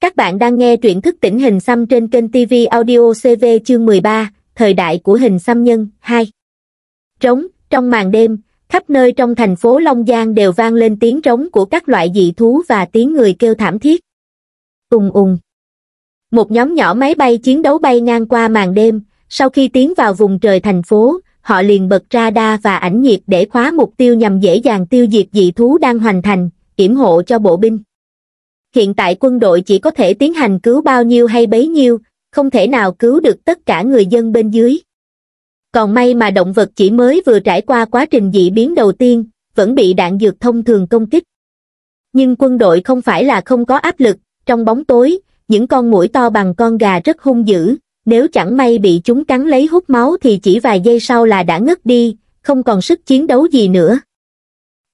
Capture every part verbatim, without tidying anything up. Các bạn đang nghe truyện Thức Tỉnh Hình Xăm trên kênh ti vi Audiocv chương mười ba, Thời đại của hình xăm nhân, hai. Trống, trong màn đêm, khắp nơi trong thành phố Long Giang đều vang lên tiếng trống của các loại dị thú và tiếng người kêu thảm thiết. Ùng ùng. Một nhóm nhỏ máy bay chiến đấu bay ngang qua màn đêm, sau khi tiến vào vùng trời thành phố, họ liền bật radar và ảnh nhiệt để khóa mục tiêu nhằm dễ dàng tiêu diệt dị thú đang hoành hành, yểm hộ cho bộ binh. Hiện tại quân đội chỉ có thể tiến hành cứu bao nhiêu hay bấy nhiêu, không thể nào cứu được tất cả người dân bên dưới. Còn may mà động vật chỉ mới vừa trải qua quá trình dị biến đầu tiên, vẫn bị đạn dược thông thường công kích. Nhưng quân đội không phải là không có áp lực, trong bóng tối, những con muỗi to bằng con gà rất hung dữ, nếu chẳng may bị chúng cắn lấy hút máu thì chỉ vài giây sau là đã ngất đi, không còn sức chiến đấu gì nữa.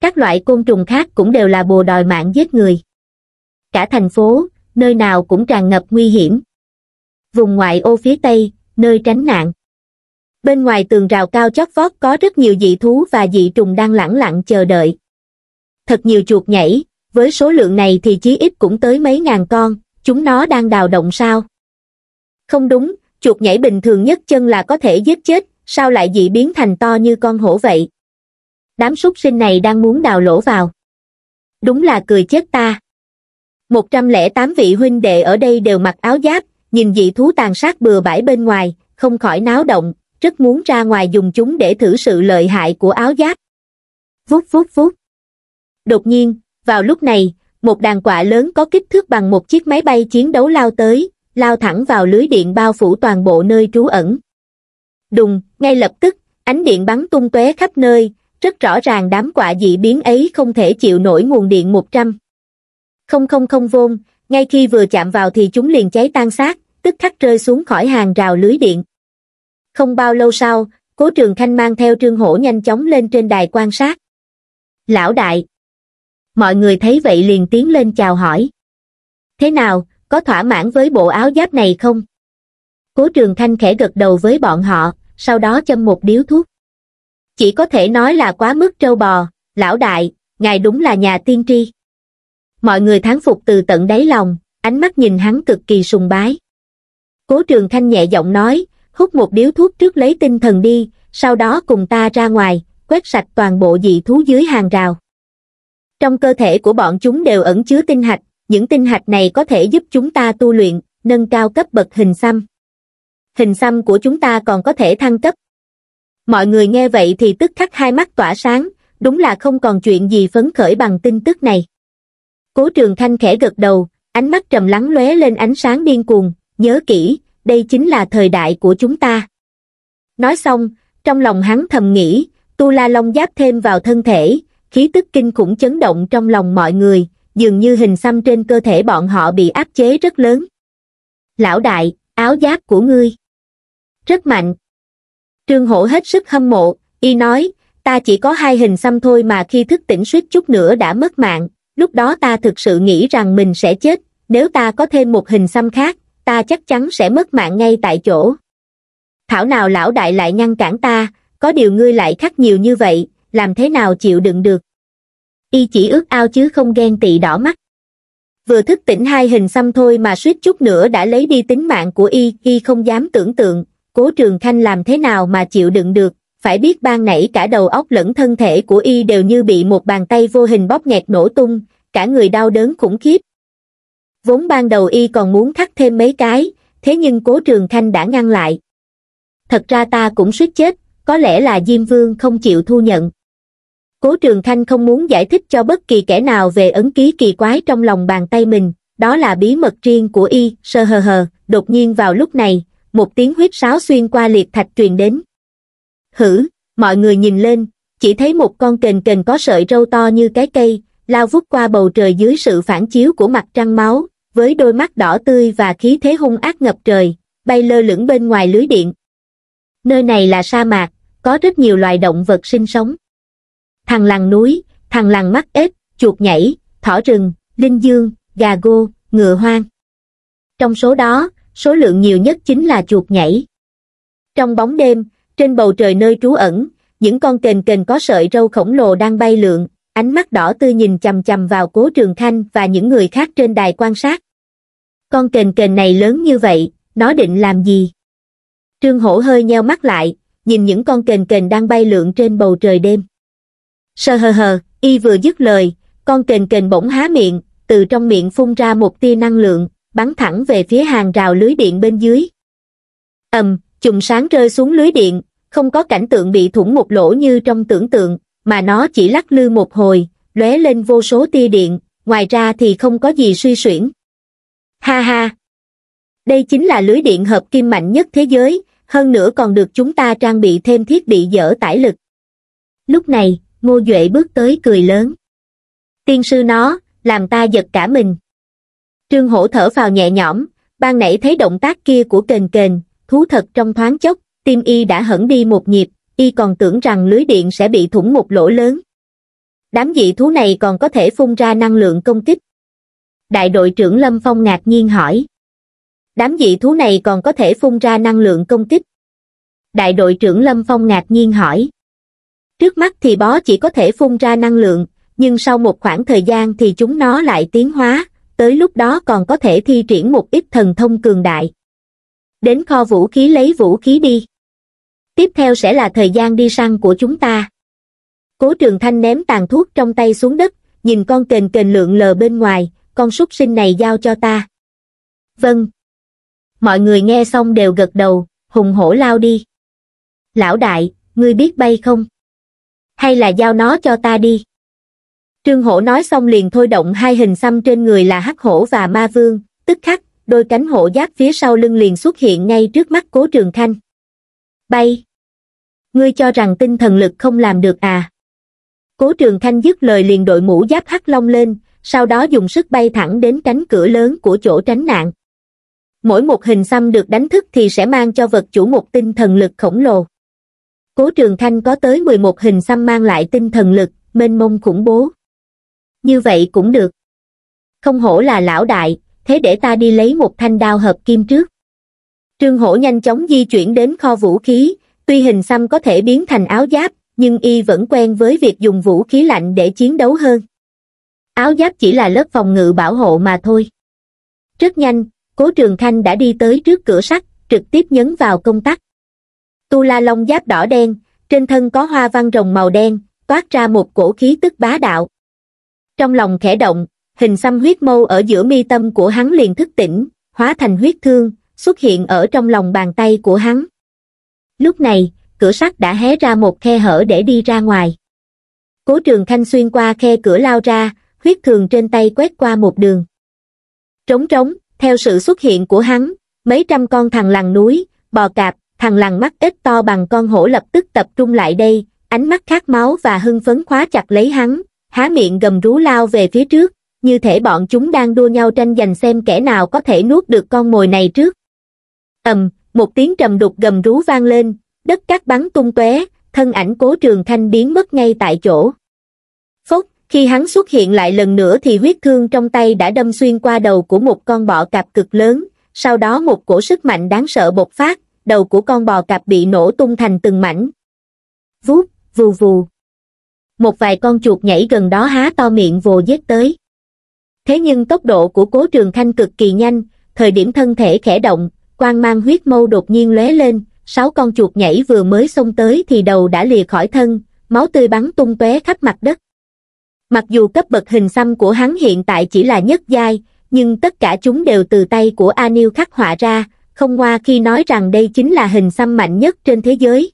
Các loại côn trùng khác cũng đều là bồ đòi mạng giết người. Cả thành phố, nơi nào cũng tràn ngập nguy hiểm. Vùng ngoại ô phía Tây, nơi tránh nạn. Bên ngoài tường rào cao chót vót có rất nhiều dị thú và dị trùng đang lẳng lặng chờ đợi. Thật nhiều chuột nhảy, với số lượng này thì chí ít cũng tới mấy ngàn con, chúng nó đang đào động sao? Không đúng, chuột nhảy bình thường nhất chân là có thể giết chết, sao lại dị biến thành to như con hổ vậy? Đám súc sinh này đang muốn đào lỗ vào. Đúng là cười chết ta. một trăm lẻ tám vị huynh đệ ở đây đều mặc áo giáp, nhìn dị thú tàn sát bừa bãi bên ngoài, không khỏi náo động, rất muốn ra ngoài dùng chúng để thử sự lợi hại của áo giáp. Vút vút vút. Đột nhiên, vào lúc này, một đàn quạ lớn có kích thước bằng một chiếc máy bay chiến đấu lao tới, lao thẳng vào lưới điện bao phủ toàn bộ nơi trú ẩn. Đùng, ngay lập tức, ánh điện bắn tung tóe khắp nơi, rất rõ ràng đám quạ dị biến ấy không thể chịu nổi nguồn điện một trăm không không không vôn, ngay khi vừa chạm vào thì chúng liền cháy tan xác, tức khắc rơi xuống khỏi hàng rào lưới điện. Không bao lâu sau, Cố Trường Khanh mang theo Trương Hổ nhanh chóng lên trên đài quan sát. Lão đại! Mọi người thấy vậy liền tiến lên chào hỏi. Thế nào, có thỏa mãn với bộ áo giáp này không? Cố Trường Khanh khẽ gật đầu với bọn họ, sau đó châm một điếu thuốc. Chỉ có thể nói là quá mức trâu bò, lão đại, ngài đúng là nhà tiên tri. Mọi người thán phục từ tận đáy lòng, ánh mắt nhìn hắn cực kỳ sùng bái. Cố Trường Khanh nhẹ giọng nói, hút một điếu thuốc trước lấy tinh thần đi, sau đó cùng ta ra ngoài, quét sạch toàn bộ dị thú dưới hàng rào. Trong cơ thể của bọn chúng đều ẩn chứa tinh hạch, những tinh hạch này có thể giúp chúng ta tu luyện, nâng cao cấp bậc hình xăm. Hình xăm của chúng ta còn có thể thăng cấp. Mọi người nghe vậy thì tức khắc hai mắt tỏa sáng, đúng là không còn chuyện gì phấn khởi bằng tin tức này. Cố Trường Khanh khẽ gật đầu, ánh mắt trầm lắng lóe lên ánh sáng điên cuồng, nhớ kỹ, đây chính là thời đại của chúng ta. Nói xong, trong lòng hắn thầm nghĩ, Tu La Long giáp thêm vào thân thể, khí tức kinh khủng chấn động trong lòng mọi người, dường như hình xăm trên cơ thể bọn họ bị áp chế rất lớn. Lão đại, áo giáp của ngươi rất mạnh. Trương Hổ hết sức hâm mộ, y nói, ta chỉ có hai hình xăm thôi mà khi thức tỉnh suýt chút nữa đã mất mạng. Lúc đó ta thực sự nghĩ rằng mình sẽ chết, nếu ta có thêm một hình xăm khác, ta chắc chắn sẽ mất mạng ngay tại chỗ. Thảo nào lão đại lại ngăn cản ta, có điều ngươi lại khắc nhiều như vậy, làm thế nào chịu đựng được. Y chỉ ước ao chứ không ghen tị đỏ mắt. Vừa thức tỉnh hai hình xăm thôi mà suýt chút nữa đã lấy đi tính mạng của Y, Y không dám tưởng tượng, Cố Trường Khanh làm thế nào mà chịu đựng được. Phải biết ban nãy cả đầu óc lẫn thân thể của Y đều như bị một bàn tay vô hình bóp nghẹt nổ tung, cả người đau đớn khủng khiếp. Vốn ban đầu Y còn muốn thắt thêm mấy cái, thế nhưng Cố Trường Khanh đã ngăn lại. Thật ra ta cũng suýt chết, có lẽ là Diêm Vương không chịu thu nhận. Cố Trường Khanh không muốn giải thích cho bất kỳ kẻ nào về ấn ký kỳ quái trong lòng bàn tay mình, đó là bí mật riêng của Y, sơ hờ hờ, đột nhiên vào lúc này, một tiếng huýt sáo xuyên qua liệt thạch truyền đến. Hử, mọi người nhìn lên, chỉ thấy một con kền kền có sợi râu to như cái cây, lao vút qua bầu trời dưới sự phản chiếu của mặt trăng máu, với đôi mắt đỏ tươi và khí thế hung ác ngập trời, bay lơ lửng bên ngoài lưới điện. Nơi này là sa mạc, có rất nhiều loài động vật sinh sống. Thằn lằn núi, thằn lằn mắt ếch, chuột nhảy, thỏ rừng, linh dương, gà gô, ngựa hoang. Trong số đó, số lượng nhiều nhất chính là chuột nhảy. Trong bóng đêm, trên bầu trời nơi trú ẩn, những con kền kền có sợi râu khổng lồ đang bay lượn, ánh mắt đỏ tươi nhìn chằm chằm vào Cố Trường Khanh và những người khác trên đài quan sát. Con kền kền này lớn như vậy, nó định làm gì? Trương Hổ hơi nheo mắt lại, nhìn những con kền kền đang bay lượn trên bầu trời đêm. Sờ hờ hờ, y vừa dứt lời, con kền kền bỗng há miệng, từ trong miệng phun ra một tia năng lượng, bắn thẳng về phía hàng rào lưới điện bên dưới. Ầm, chùm sáng rơi xuống lưới điện, không có cảnh tượng bị thủng một lỗ như trong tưởng tượng, mà nó chỉ lắc lư một hồi, lóe lên vô số tia điện, ngoài ra thì không có gì suy xuyển. Ha ha! Đây chính là lưới điện hợp kim mạnh nhất thế giới, hơn nữa còn được chúng ta trang bị thêm thiết bị dỡ tải lực. Lúc này, Ngô Duệ bước tới cười lớn. Tiên sư nó, làm ta giật cả mình. Trương Hổ thở phào nhẹ nhõm, ban nãy thấy động tác kia của kền kền, thú thật trong thoáng chốc, tim y đã hẫng đi một nhịp, y còn tưởng rằng lưới điện sẽ bị thủng một lỗ lớn. Đám dị thú này còn có thể phun ra năng lượng công kích. Đại đội trưởng Lâm Phong ngạc nhiên hỏi. Đám dị thú này còn có thể phun ra năng lượng công kích. Đại đội trưởng Lâm Phong ngạc nhiên hỏi. Trước mắt thì bó chỉ có thể phun ra năng lượng, nhưng sau một khoảng thời gian thì chúng nó lại tiến hóa, tới lúc đó còn có thể thi triển một ít thần thông cường đại. Đến kho vũ khí lấy vũ khí đi. Tiếp theo sẽ là thời gian đi săn của chúng ta. Cố Trường Thanh ném tàn thuốc trong tay xuống đất, nhìn con kền kền lượn lờ bên ngoài, con súc sinh này giao cho ta. Vâng. Mọi người nghe xong đều gật đầu, hùng hổ lao đi. Lão đại, ngươi biết bay không? Hay là giao nó cho ta đi? Trương Hổ nói xong liền thôi động hai hình xăm trên người là Hắc Hổ và Ma Vương, tức khắc, đôi cánh hộ giáp phía sau lưng liền xuất hiện ngay trước mắt Cố Trường Thanh. Bay! Ngươi cho rằng tinh thần lực không làm được à? Cố Trường Thanh dứt lời liền đội mũ giáp Hắc Long lên, sau đó dùng sức bay thẳng đến cánh cửa lớn của chỗ tránh nạn. Mỗi một hình xăm được đánh thức thì sẽ mang cho vật chủ một tinh thần lực khổng lồ. Cố Trường Thanh có tới mười một hình xăm mang lại tinh thần lực, mênh mông khủng bố. Như vậy cũng được. Không hổ là lão đại, thế để ta đi lấy một thanh đao hợp kim trước. Trương Hổ nhanh chóng di chuyển đến kho vũ khí, tuy hình xăm có thể biến thành áo giáp, nhưng y vẫn quen với việc dùng vũ khí lạnh để chiến đấu hơn. Áo giáp chỉ là lớp phòng ngự bảo hộ mà thôi. Rất nhanh, Cố Trường Thanh đã đi tới trước cửa sắt, trực tiếp nhấn vào công tắc. Tu La Long giáp đỏ đen, trên thân có hoa văn rồng màu đen, toát ra một cổ khí tức bá đạo. Trong lòng khẽ động, hình xăm huyết mâu ở giữa mi tâm của hắn liền thức tỉnh, hóa thành huyết thương, xuất hiện ở trong lòng bàn tay của hắn. Lúc này, cửa sắt đã hé ra một khe hở để đi ra ngoài. Cố Trường Thanh xuyên qua khe cửa lao ra, huyết thương trên tay quét qua một đường. Trống trống, theo sự xuất hiện của hắn, mấy trăm con thằn lằn núi, bò cạp, thằn lằn mắt ít to bằng con hổ lập tức tập trung lại đây, ánh mắt khát máu và hưng phấn khóa chặt lấy hắn, há miệng gầm rú lao về phía trước, như thể bọn chúng đang đua nhau tranh giành xem kẻ nào có thể nuốt được con mồi này trước. Ầm, một tiếng trầm đục gầm rú vang lên, đất cát bắn tung tóe, thân ảnh Cố Trường Thanh biến mất ngay tại chỗ. Phốc, khi hắn xuất hiện lại lần nữa thì huyết thương trong tay đã đâm xuyên qua đầu của một con bọ cạp cực lớn, sau đó một cổ sức mạnh đáng sợ bộc phát, đầu của con bò cạp bị nổ tung thành từng mảnh. Vút, vù vù. Một vài con chuột nhảy gần đó há to miệng vồ giết tới. Thế nhưng tốc độ của Cố Trường Thanh cực kỳ nhanh, thời điểm thân thể khẽ động, quang mang huyết mâu đột nhiên lóe lên, sáu con chuột nhảy vừa mới xông tới thì đầu đã lìa khỏi thân, máu tươi bắn tung tóe khắp mặt đất. Mặc dù cấp bậc hình xăm của hắn hiện tại chỉ là nhất giai, nhưng tất cả chúng đều từ tay của A Niêu khắc họa ra, không hoa khi nói rằng đây chính là hình xăm mạnh nhất trên thế giới.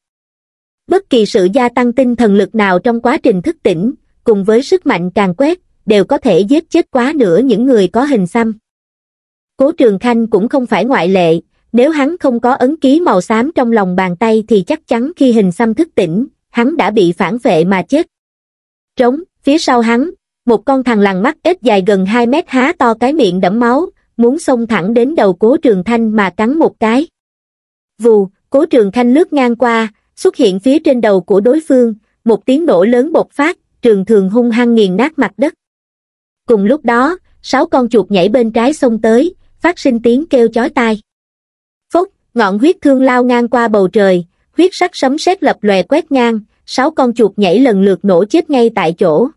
Bất kỳ sự gia tăng tinh thần lực nào trong quá trình thức tỉnh, cùng với sức mạnh càn quét, đều có thể giết chết quá nửa những người có hình xăm. Cố Trường Thanh cũng không phải ngoại lệ, nếu hắn không có ấn ký màu xám trong lòng bàn tay thì chắc chắn khi hình xăm thức tỉnh, hắn đã bị phản vệ mà chết. Trống, phía sau hắn, một con thằn lằn mắt ếch dài gần hai mét há to cái miệng đẫm máu, muốn xông thẳng đến đầu Cố Trường Thanh mà cắn một cái. Vù, Cố Trường Thanh lướt ngang qua, xuất hiện phía trên đầu của đối phương, một tiếng nổ lớn bộc phát, trường thường hung hăng nghiền nát mặt đất. Cùng lúc đó, sáu con chuột nhảy bên trái xông tới, phát sinh tiếng kêu chói tai. Phốc, ngọn huyết thương lao ngang qua bầu trời, huyết sắc sấm sét lập lòe quét ngang, sáu con chuột nhảy lần lượt nổ chết ngay tại chỗ.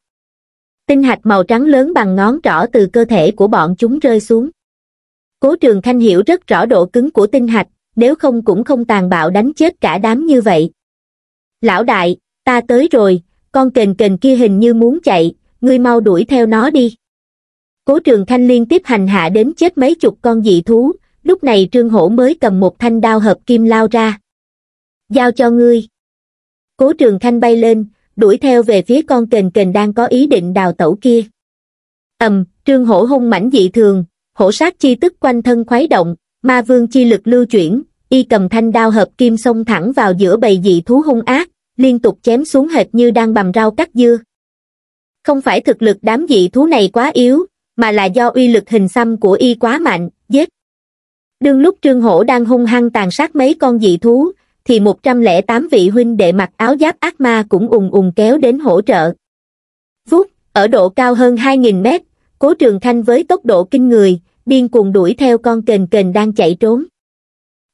Tinh hạch màu trắng lớn bằng ngón trỏ từ cơ thể của bọn chúng rơi xuống. Cố Trường Khanh hiểu rất rõ độ cứng của tinh hạch, nếu không cũng không tàn bạo đánh chết cả đám như vậy. Lão đại, ta tới rồi, con kền kền kia hình như muốn chạy, ngươi mau đuổi theo nó đi. Cố Trường Khanh liên tiếp hành hạ đến chết mấy chục con dị thú, lúc này Trương Hổ mới cầm một thanh đao hợp kim lao ra. Giao cho ngươi. Cố Trường Khanh bay lên, đuổi theo về phía con kền kền đang có ý định đào tẩu kia. Ầm, Trương Hổ hung mãnh dị thường, hổ sát chi tức quanh thân khuấy động, ma vương chi lực lưu chuyển, y cầm thanh đao hợp kim xông thẳng vào giữa bầy dị thú hung ác, liên tục chém xuống hệt như đang bằm rau cắt dưa. Không phải thực lực đám dị thú này quá yếu, mà là do uy lực hình xăm của y quá mạnh, giết. Đương lúc Trương Hổ đang hung hăng tàn sát mấy con dị thú, thì một trăm lẻ tám vị huynh đệ mặc áo giáp ác ma cũng ùng ùng kéo đến hỗ trợ. Vút, ở độ cao hơn hai nghìn mét, Cố Trường Khanh với tốc độ kinh người, điên cuồng đuổi theo con kền kền đang chạy trốn.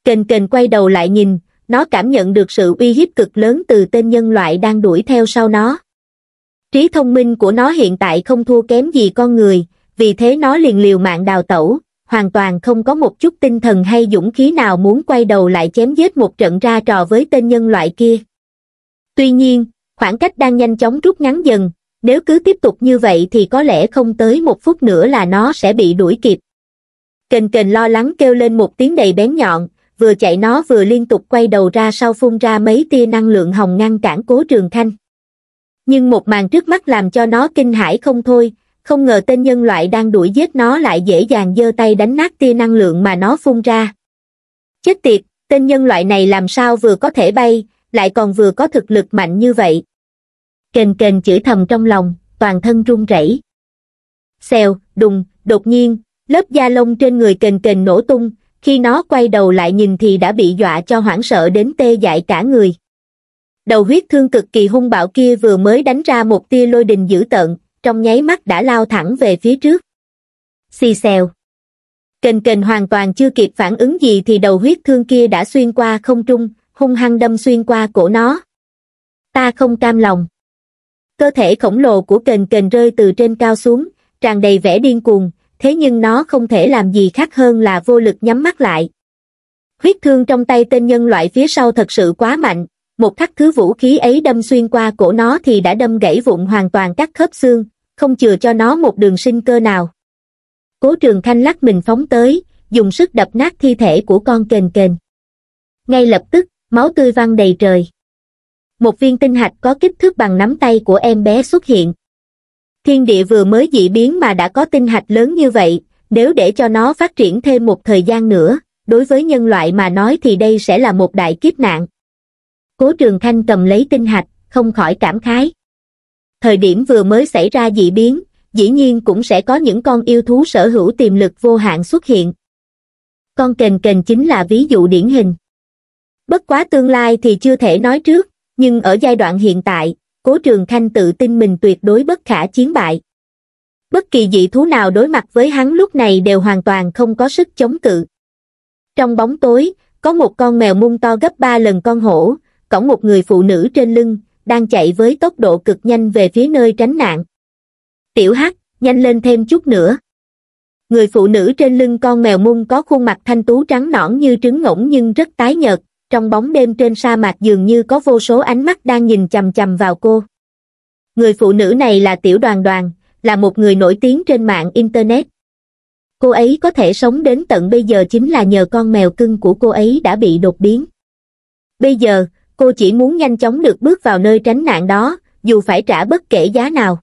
Kền kền quay đầu lại nhìn, nó cảm nhận được sự uy hiếp cực lớn từ tên nhân loại đang đuổi theo sau nó. Trí thông minh của nó hiện tại không thua kém gì con người, vì thế nó liền liều mạng đào tẩu, hoàn toàn không có một chút tinh thần hay dũng khí nào muốn quay đầu lại chém giết một trận ra trò với tên nhân loại kia. Tuy nhiên, khoảng cách đang nhanh chóng rút ngắn dần, nếu cứ tiếp tục như vậy thì có lẽ không tới một phút nữa là nó sẽ bị đuổi kịp. Kền kền lo lắng kêu lên một tiếng đầy bén nhọn, vừa chạy nó vừa liên tục quay đầu ra sau phun ra mấy tia năng lượng hồng ngăn cản Cố Trường Khanh. Nhưng một màn trước mắt làm cho nó kinh hãi không thôi, không ngờ tên nhân loại đang đuổi giết nó lại dễ dàng giơ tay đánh nát tia năng lượng mà nó phun ra. Chết tiệt, tên nhân loại này làm sao vừa có thể bay, lại còn vừa có thực lực mạnh như vậy. Kền kền chửi thầm trong lòng, toàn thân run rẩy. Xèo, đùng, đột nhiên, lớp da lông trên người kền kền nổ tung, khi nó quay đầu lại nhìn thì đã bị dọa cho hoảng sợ đến tê dại cả người. Đầu huyết thương cực kỳ hung bạo kia vừa mới đánh ra một tia lôi đình dữ tợn, trong nháy mắt đã lao thẳng về phía trước. Xì xèo. Kền kền hoàn toàn chưa kịp phản ứng gì thì đầu huyết thương kia đã xuyên qua không trung, hung hăng đâm xuyên qua cổ nó. Ta không cam lòng. Cơ thể khổng lồ của kền kền rơi từ trên cao xuống, tràn đầy vẻ điên cuồng, thế nhưng nó không thể làm gì khác hơn là vô lực nhắm mắt lại. Huyết thương trong tay tên nhân loại phía sau thật sự quá mạnh, một khắc thứ vũ khí ấy đâm xuyên qua cổ nó thì đã đâm gãy vụn hoàn toàn các khớp xương, không chừa cho nó một đường sinh cơ nào. Cố Trường Khanh lắc mình phóng tới, dùng sức đập nát thi thể của con kền kền. Ngay lập tức, máu tươi văng đầy trời. Một viên tinh hạch có kích thước bằng nắm tay của em bé xuất hiện. Thiên địa vừa mới dị biến mà đã có tinh hạch lớn như vậy, nếu để cho nó phát triển thêm một thời gian nữa, đối với nhân loại mà nói thì đây sẽ là một đại kiếp nạn. Cố Trường Khanh cầm lấy tinh hạch, không khỏi cảm khái. Thời điểm vừa mới xảy ra dị biến, dĩ nhiên cũng sẽ có những con yêu thú sở hữu tiềm lực vô hạn xuất hiện. Con kền kền chính là ví dụ điển hình. Bất quá tương lai thì chưa thể nói trước, nhưng ở giai đoạn hiện tại, Cố Trường Khanh tự tin mình tuyệt đối bất khả chiến bại. Bất kỳ dị thú nào đối mặt với hắn lúc này đều hoàn toàn không có sức chống cự. Trong bóng tối, có một con mèo mung to gấp ba lần con hổ, cõng một người phụ nữ trên lưng, đang chạy với tốc độ cực nhanh về phía nơi tránh nạn. Tiểu Hắc, nhanh lên thêm chút nữa. Người phụ nữ trên lưng con mèo mung có khuôn mặt thanh tú trắng nõn như trứng ngỗng nhưng rất tái nhợt. Trong bóng đêm trên sa mạc dường như có vô số ánh mắt đang nhìn chằm chằm vào cô. Người phụ nữ này là Tiểu Đoàn Đoàn, là một người nổi tiếng trên mạng Internet. Cô ấy có thể sống đến tận bây giờ chính là nhờ con mèo cưng của cô ấy đã bị đột biến. Bây giờ, cô chỉ muốn nhanh chóng được bước vào nơi tránh nạn đó, dù phải trả bất kể giá nào.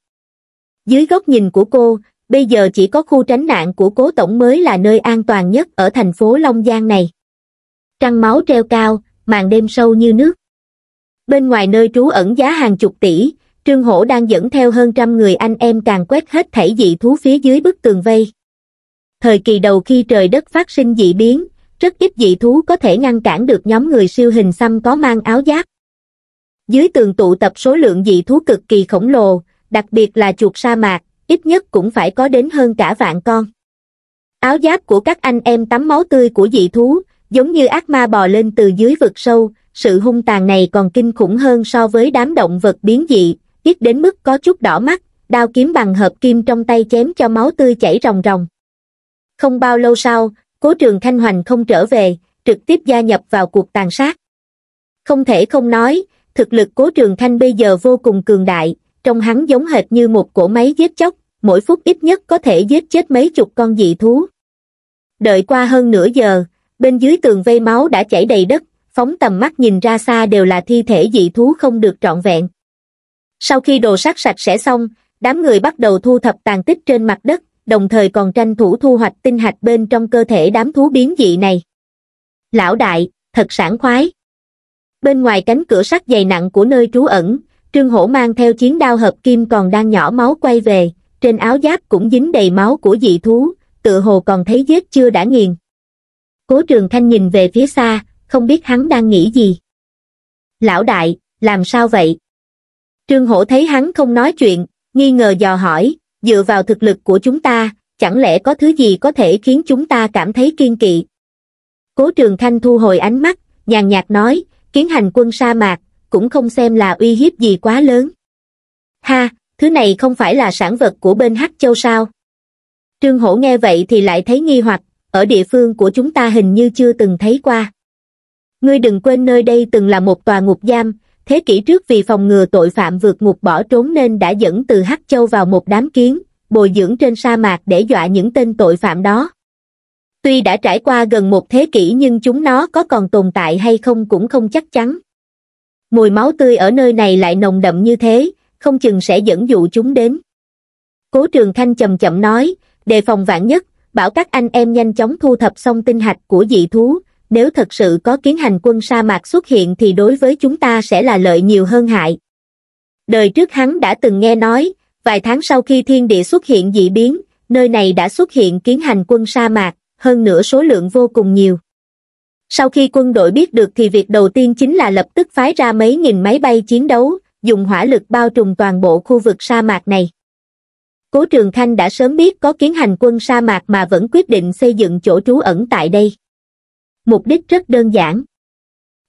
Dưới góc nhìn của cô, bây giờ chỉ có khu tránh nạn của Cố Tổng mới là nơi an toàn nhất ở thành phố Long Giang này. Trăng máu treo cao, màn đêm sâu như nước. Bên ngoài nơi trú ẩn giá hàng chục tỷ, Trương Hổ đang dẫn theo hơn trăm người anh em càn quét hết thảy dị thú phía dưới bức tường vây. Thời kỳ đầu khi trời đất phát sinh dị biến, rất ít dị thú có thể ngăn cản được nhóm người siêu hình xăm có mang áo giáp. Dưới tường tụ tập số lượng dị thú cực kỳ khổng lồ, đặc biệt là chuột sa mạc, ít nhất cũng phải có đến hơn cả vạn con. Áo giáp của các anh em tắm máu tươi của dị thú, giống như ác ma bò lên từ dưới vực sâu, sự hung tàn này còn kinh khủng hơn so với đám động vật biến dị, ít đến mức có chút đỏ mắt, đao kiếm bằng hợp kim trong tay chém cho máu tươi chảy ròng ròng. Không bao lâu sau, Cố Trường Khanh Hoành không trở về, trực tiếp gia nhập vào cuộc tàn sát. Không thể không nói, thực lực Cố Trường Khanh bây giờ vô cùng cường đại, trong hắn giống hệt như một cỗ máy giết chóc, mỗi phút ít nhất có thể giết chết mấy chục con dị thú. Đợi qua hơn nửa giờ, bên dưới tường vây máu đã chảy đầy đất, phóng tầm mắt nhìn ra xa đều là thi thể dị thú không được trọn vẹn. Sau khi đồ sát sạch sẽ xong, đám người bắt đầu thu thập tàn tích trên mặt đất, đồng thời còn tranh thủ thu hoạch tinh hạch bên trong cơ thể đám thú biến dị này. Lão đại, thật sảng khoái. Bên ngoài cánh cửa sắt dày nặng của nơi trú ẩn, Trương Hổ mang theo chiến đao hợp kim còn đang nhỏ máu quay về, trên áo giáp cũng dính đầy máu của dị thú, tựa hồ còn thấy vết chưa đã nghiền. Cố Trường Khanh nhìn về phía xa, không biết hắn đang nghĩ gì. Lão đại, làm sao vậy? Trương Hổ thấy hắn không nói chuyện, nghi ngờ dò hỏi, dựa vào thực lực của chúng ta, chẳng lẽ có thứ gì có thể khiến chúng ta cảm thấy kiên kỵ? Cố Trường Khanh thu hồi ánh mắt, nhàn nhạt nói, kiến hành quân sa mạc, cũng không xem là uy hiếp gì quá lớn. Ha, thứ này không phải là sản vật của bên Hắc Châu sao? Trương Hổ nghe vậy thì lại thấy nghi hoặc, ở địa phương của chúng ta hình như chưa từng thấy qua. Ngươi đừng quên nơi đây từng là một tòa ngục giam, thế kỷ trước vì phòng ngừa tội phạm vượt ngục bỏ trốn nên đã dẫn từ Hắc Châu vào một đám kiến, bồi dưỡng trên sa mạc để dọa những tên tội phạm đó. Tuy đã trải qua gần một thế kỷ nhưng chúng nó có còn tồn tại hay không cũng không chắc chắn. Mùi máu tươi ở nơi này lại nồng đậm như thế, không chừng sẽ dẫn dụ chúng đến. Cố Trường Khanh chậm chậm nói, đề phòng vạn nhất, bảo các anh em nhanh chóng thu thập xong tinh hạch của dị thú. Nếu thật sự có kiến hành quân sa mạc xuất hiện thì đối với chúng ta sẽ là lợi nhiều hơn hại. Đời trước hắn đã từng nghe nói, vài tháng sau khi thiên địa xuất hiện dị biến, nơi này đã xuất hiện kiến hành quân sa mạc, hơn nữa số lượng vô cùng nhiều. Sau khi quân đội biết được thì việc đầu tiên chính là lập tức phái ra mấy nghìn máy bay chiến đấu, dùng hỏa lực bao trùm toàn bộ khu vực sa mạc này. Cố Trường Khanh đã sớm biết có kiến hành quân sa mạc mà vẫn quyết định xây dựng chỗ trú ẩn tại đây. Mục đích rất đơn giản.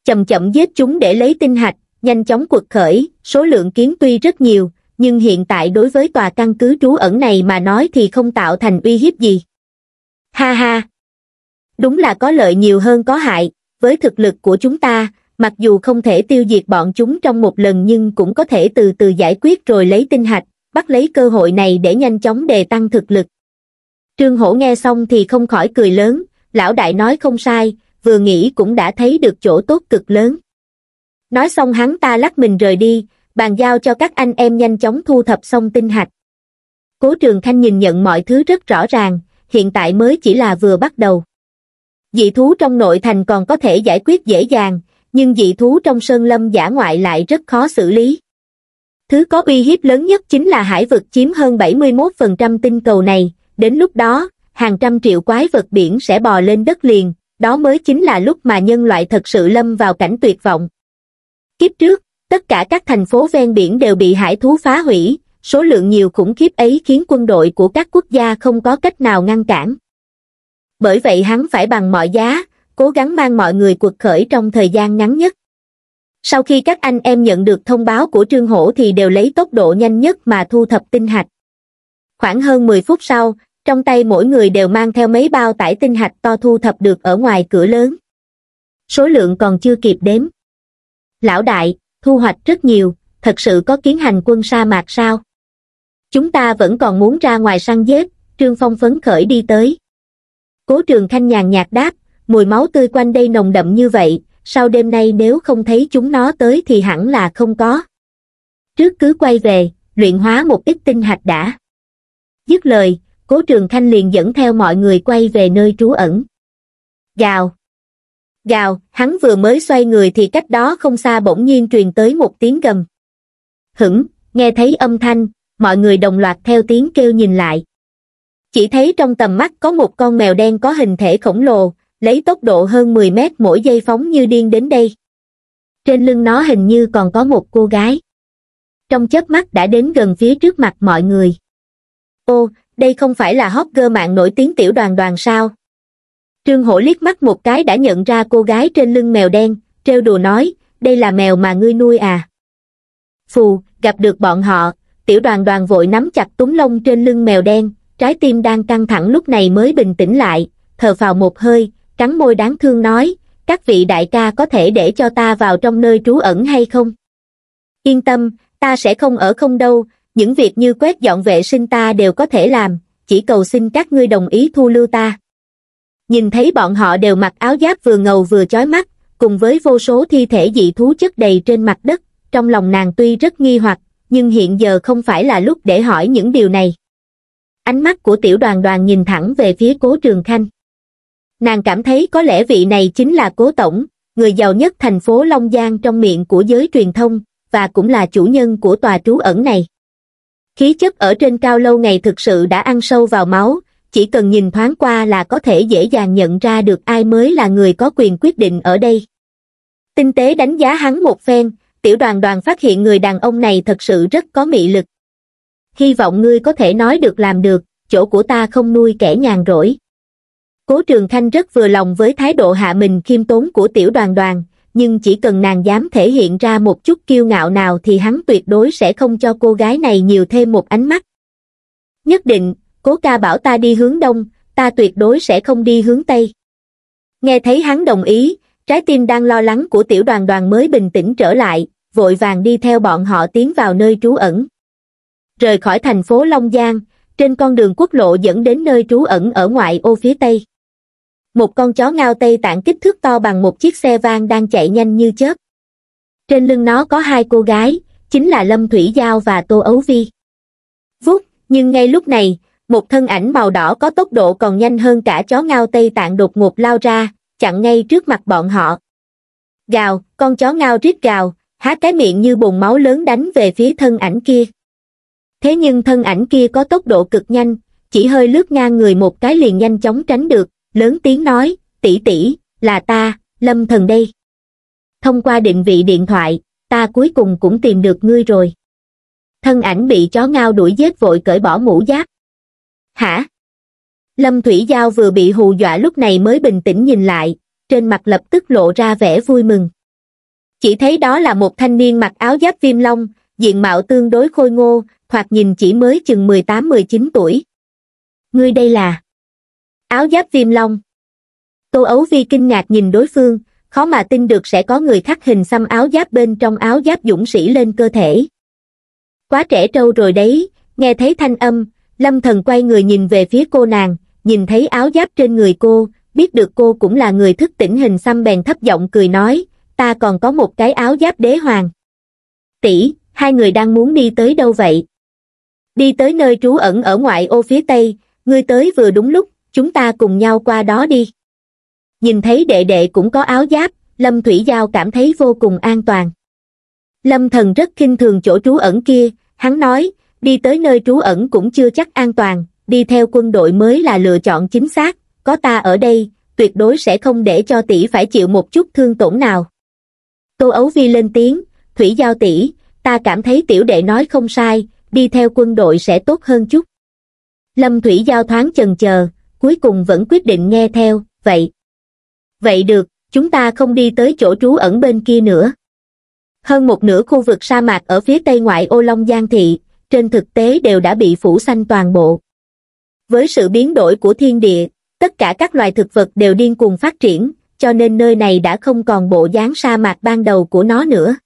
Chậm chậm giết chúng để lấy tinh hạch, nhanh chóng quật khởi, số lượng kiến tuy rất nhiều, nhưng hiện tại đối với tòa căn cứ trú ẩn này mà nói thì không tạo thành uy hiếp gì. Ha ha! Đúng là có lợi nhiều hơn có hại, với thực lực của chúng ta, mặc dù không thể tiêu diệt bọn chúng trong một lần nhưng cũng có thể từ từ giải quyết rồi lấy tinh hạch, bắt lấy cơ hội này để nhanh chóng đề tăng thực lực. Trương Hổ nghe xong thì không khỏi cười lớn, lão đại nói không sai, vừa nghĩ cũng đã thấy được chỗ tốt cực lớn. Nói xong hắn ta lắc mình rời đi, bàn giao cho các anh em nhanh chóng thu thập xong tinh hạch. Cố Trường Khanh nhìn nhận mọi thứ rất rõ ràng, hiện tại mới chỉ là vừa bắt đầu. Dị thú trong nội thành còn có thể giải quyết dễ dàng, nhưng dị thú trong sơn lâm dã ngoại lại rất khó xử lý. Thứ có uy hiếp lớn nhất chính là hải vực chiếm hơn bảy mươi mốt phần trăm tinh cầu này, đến lúc đó, hàng trăm triệu quái vật biển sẽ bò lên đất liền, đó mới chính là lúc mà nhân loại thật sự lâm vào cảnh tuyệt vọng. Kiếp trước, tất cả các thành phố ven biển đều bị hải thú phá hủy, số lượng nhiều khủng khiếp ấy khiến quân đội của các quốc gia không có cách nào ngăn cản. Bởi vậy hắn phải bằng mọi giá, cố gắng mang mọi người quật khởi trong thời gian ngắn nhất. Sau khi các anh em nhận được thông báo của Trương Hổ thì đều lấy tốc độ nhanh nhất mà thu thập tinh hạch. Khoảng hơn mười phút sau, trong tay mỗi người đều mang theo mấy bao tải tinh hạch to thu thập được ở ngoài cửa lớn. Số lượng còn chưa kịp đếm. Lão đại, thu hoạch rất nhiều, thật sự có kiến hành quân sa mạc sao? Chúng ta vẫn còn muốn ra ngoài săn giết, Trương Phong phấn khởi đi tới. Cố Trường Khanh nhàn nhạt đáp, mùi máu tươi quanh đây nồng đậm như vậy, sau đêm nay nếu không thấy chúng nó tới thì hẳn là không có. Trước cứ quay về, luyện hóa một ít tinh hạch đã. Dứt lời, Cố Trường Khanh liền dẫn theo mọi người quay về nơi trú ẩn. Gào! Gào! Hắn vừa mới xoay người thì cách đó không xa bỗng nhiên truyền tới một tiếng gầm. Hửng! Nghe thấy âm thanh, mọi người đồng loạt theo tiếng kêu nhìn lại. Chỉ thấy trong tầm mắt có một con mèo đen có hình thể khổng lồ, lấy tốc độ hơn mười mét mỗi giây phóng như điên đến đây. Trên lưng nó hình như còn có một cô gái. Trong chớp mắt đã đến gần phía trước mặt mọi người. Ô! Đây không phải là hot girl mạng nổi tiếng Tiểu Đoàn Đoàn sao? Trương Hổ liếc mắt một cái đã nhận ra cô gái trên lưng mèo đen, trêu đùa nói, đây là mèo mà ngươi nuôi à? Phù, gặp được bọn họ, Tiểu Đoàn Đoàn vội nắm chặt túm lông trên lưng mèo đen, trái tim đang căng thẳng lúc này mới bình tĩnh lại, thở phào một hơi, cắn môi đáng thương nói, các vị đại ca có thể để cho ta vào trong nơi trú ẩn hay không? Yên tâm, ta sẽ không ở không đâu, những việc như quét dọn vệ sinh ta đều có thể làm, chỉ cầu xin các ngươi đồng ý thu lưu ta. Nhìn thấy bọn họ đều mặc áo giáp vừa ngầu vừa chói mắt, cùng với vô số thi thể dị thú chất đầy trên mặt đất, trong lòng nàng tuy rất nghi hoặc, nhưng hiện giờ không phải là lúc để hỏi những điều này. Ánh mắt của Tiểu Đoàn Đoàn nhìn thẳng về phía Cố Trường Khanh. Nàng cảm thấy có lẽ vị này chính là Cố Tổng, người giàu nhất thành phố Long Giang trong miệng của giới truyền thông, và cũng là chủ nhân của tòa trú ẩn này. Khí chất ở trên cao lâu ngày thực sự đã ăn sâu vào máu, chỉ cần nhìn thoáng qua là có thể dễ dàng nhận ra được ai mới là người có quyền quyết định ở đây. Tinh tế đánh giá hắn một phen, Tiểu Đoàn Đoàn phát hiện người đàn ông này thật sự rất có mị lực. Hy vọng ngươi có thể nói được làm được, chỗ của ta không nuôi kẻ nhàn rỗi. Cố Trường Khanh rất vừa lòng với thái độ hạ mình khiêm tốn của Tiểu Đoàn Đoàn, nhưng chỉ cần nàng dám thể hiện ra một chút kiêu ngạo nào thì hắn tuyệt đối sẽ không cho cô gái này nhiều thêm một ánh mắt. Nhất định, Cố ca bảo ta đi hướng đông, ta tuyệt đối sẽ không đi hướng tây. Nghe thấy hắn đồng ý, trái tim đang lo lắng của Tiểu Đoàn Đoàn mới bình tĩnh trở lại, vội vàng đi theo bọn họ tiến vào nơi trú ẩn. Rời khỏi thành phố Long Giang, trên con đường quốc lộ dẫn đến nơi trú ẩn ở ngoại ô phía tây. Một con chó ngao Tây Tạng kích thước to bằng một chiếc xe van đang chạy nhanh như chớp. Trên lưng nó có hai cô gái, chính là Lâm Thủy Giao và Tô Ấu Vi. Vút, nhưng ngay lúc này, một thân ảnh màu đỏ có tốc độ còn nhanh hơn cả chó ngao Tây Tạng đột ngột lao ra, chặn ngay trước mặt bọn họ. Gào, con chó ngao rít gào, há cái miệng như bồn máu lớn đánh về phía thân ảnh kia. Thế nhưng thân ảnh kia có tốc độ cực nhanh, chỉ hơi lướt ngang người một cái liền nhanh chóng tránh được, lớn tiếng nói, tỷ tỷ, là ta, Lâm Thần đây. Thông qua định vị điện thoại, ta cuối cùng cũng tìm được ngươi rồi. Thân ảnh bị chó ngao đuổi giết vội cởi bỏ mũ giáp. Hả? Lâm Thủy Giao vừa bị hù dọa lúc này mới bình tĩnh nhìn lại, trên mặt lập tức lộ ra vẻ vui mừng. Chỉ thấy đó là một thanh niên mặc áo giáp viêm long, diện mạo tương đối khôi ngô, thoạt nhìn chỉ mới chừng mười tám mười chín tuổi. Ngươi đây là áo giáp viêm long. Tô Ấu Vi kinh ngạc nhìn đối phương, khó mà tin được sẽ có người khắc hình xăm áo giáp bên trong áo giáp dũng sĩ lên cơ thể. Quá trẻ trâu rồi đấy, nghe thấy thanh âm, Lâm Thần quay người nhìn về phía cô nàng, nhìn thấy áo giáp trên người cô, biết được cô cũng là người thức tỉnh hình xăm bèn thấp giọng cười nói, ta còn có một cái áo giáp đế hoàng. Tỷ, hai người đang muốn đi tới đâu vậy? Đi tới nơi trú ẩn ở ngoại ô phía tây, ngươi tới vừa đúng lúc, chúng ta cùng nhau qua đó đi. Nhìn thấy đệ đệ cũng có áo giáp, Lâm Thủy Giao cảm thấy vô cùng an toàn. Lâm Thần rất khinh thường chỗ trú ẩn kia, hắn nói, đi tới nơi trú ẩn cũng chưa chắc an toàn, đi theo quân đội mới là lựa chọn chính xác, có ta ở đây, tuyệt đối sẽ không để cho tỷ phải chịu một chút thương tổn nào. Tô Ấu Vi lên tiếng, Thủy Giao tỷ, ta cảm thấy tiểu đệ nói không sai, đi theo quân đội sẽ tốt hơn chút. Lâm Thủy Giao thoáng chần chờ, cuối cùng vẫn quyết định nghe theo, vậy. Vậy được, chúng ta không đi tới chỗ trú ẩn bên kia nữa. Hơn một nửa khu vực sa mạc ở phía tây ngoại ô Long Giang thị, trên thực tế đều đã bị phủ xanh toàn bộ. Với sự biến đổi của thiên địa, tất cả các loài thực vật đều điên cuồng phát triển, cho nên nơi này đã không còn bộ dáng sa mạc ban đầu của nó nữa.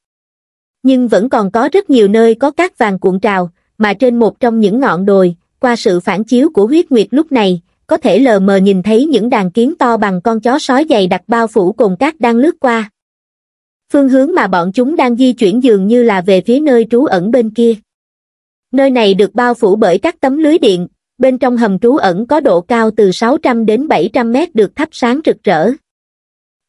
Nhưng vẫn còn có rất nhiều nơi có cát vàng cuộn trào, mà trên một trong những ngọn đồi, qua sự phản chiếu của huyết nguyệt lúc này, có thể lờ mờ nhìn thấy những đàn kiến to bằng con chó sói dày đặc bao phủ cồn cát đang lướt qua. Phương hướng mà bọn chúng đang di chuyển dường như là về phía nơi trú ẩn bên kia. Nơi này được bao phủ bởi các tấm lưới điện, bên trong hầm trú ẩn có độ cao từ sáu trăm đến bảy trăm mét được thắp sáng rực rỡ.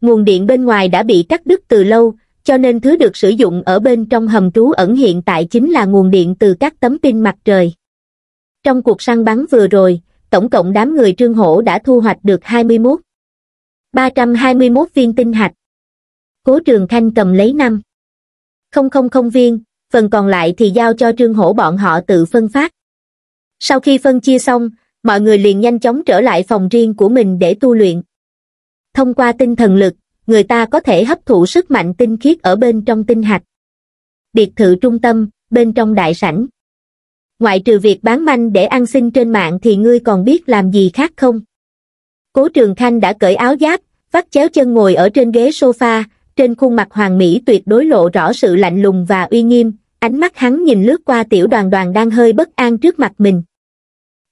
Nguồn điện bên ngoài đã bị cắt đứt từ lâu, cho nên thứ được sử dụng ở bên trong hầm trú ẩn hiện tại chính là nguồn điện từ các tấm pin mặt trời. Trong cuộc săn bắn vừa rồi, tổng cộng đám người Trương Hổ đã thu hoạch được hai mươi mốt ba trăm hai mươi mốt viên tinh hạch. Cố Trường Khanh cầm lấy năm không không không viên, phần còn lại thì giao cho Trương Hổ bọn họ tự phân phát. Sau khi phân chia xong, mọi người liền nhanh chóng trở lại phòng riêng của mình để tu luyện. Thông qua tinh thần lực, người ta có thể hấp thụ sức mạnh tinh khiết ở bên trong tinh hạch. Biệt thự trung tâm, bên trong đại sảnh. Ngoại trừ việc bán manh để ăn xin trên mạng thì ngươi còn biết làm gì khác không? Cố Trường Khanh đã cởi áo giáp, vắt chéo chân ngồi ở trên ghế sofa, trên khuôn mặt hoàng mỹ tuyệt đối lộ rõ sự lạnh lùng và uy nghiêm, ánh mắt hắn nhìn lướt qua Tiểu Đoàn Đoàn đang hơi bất an trước mặt mình.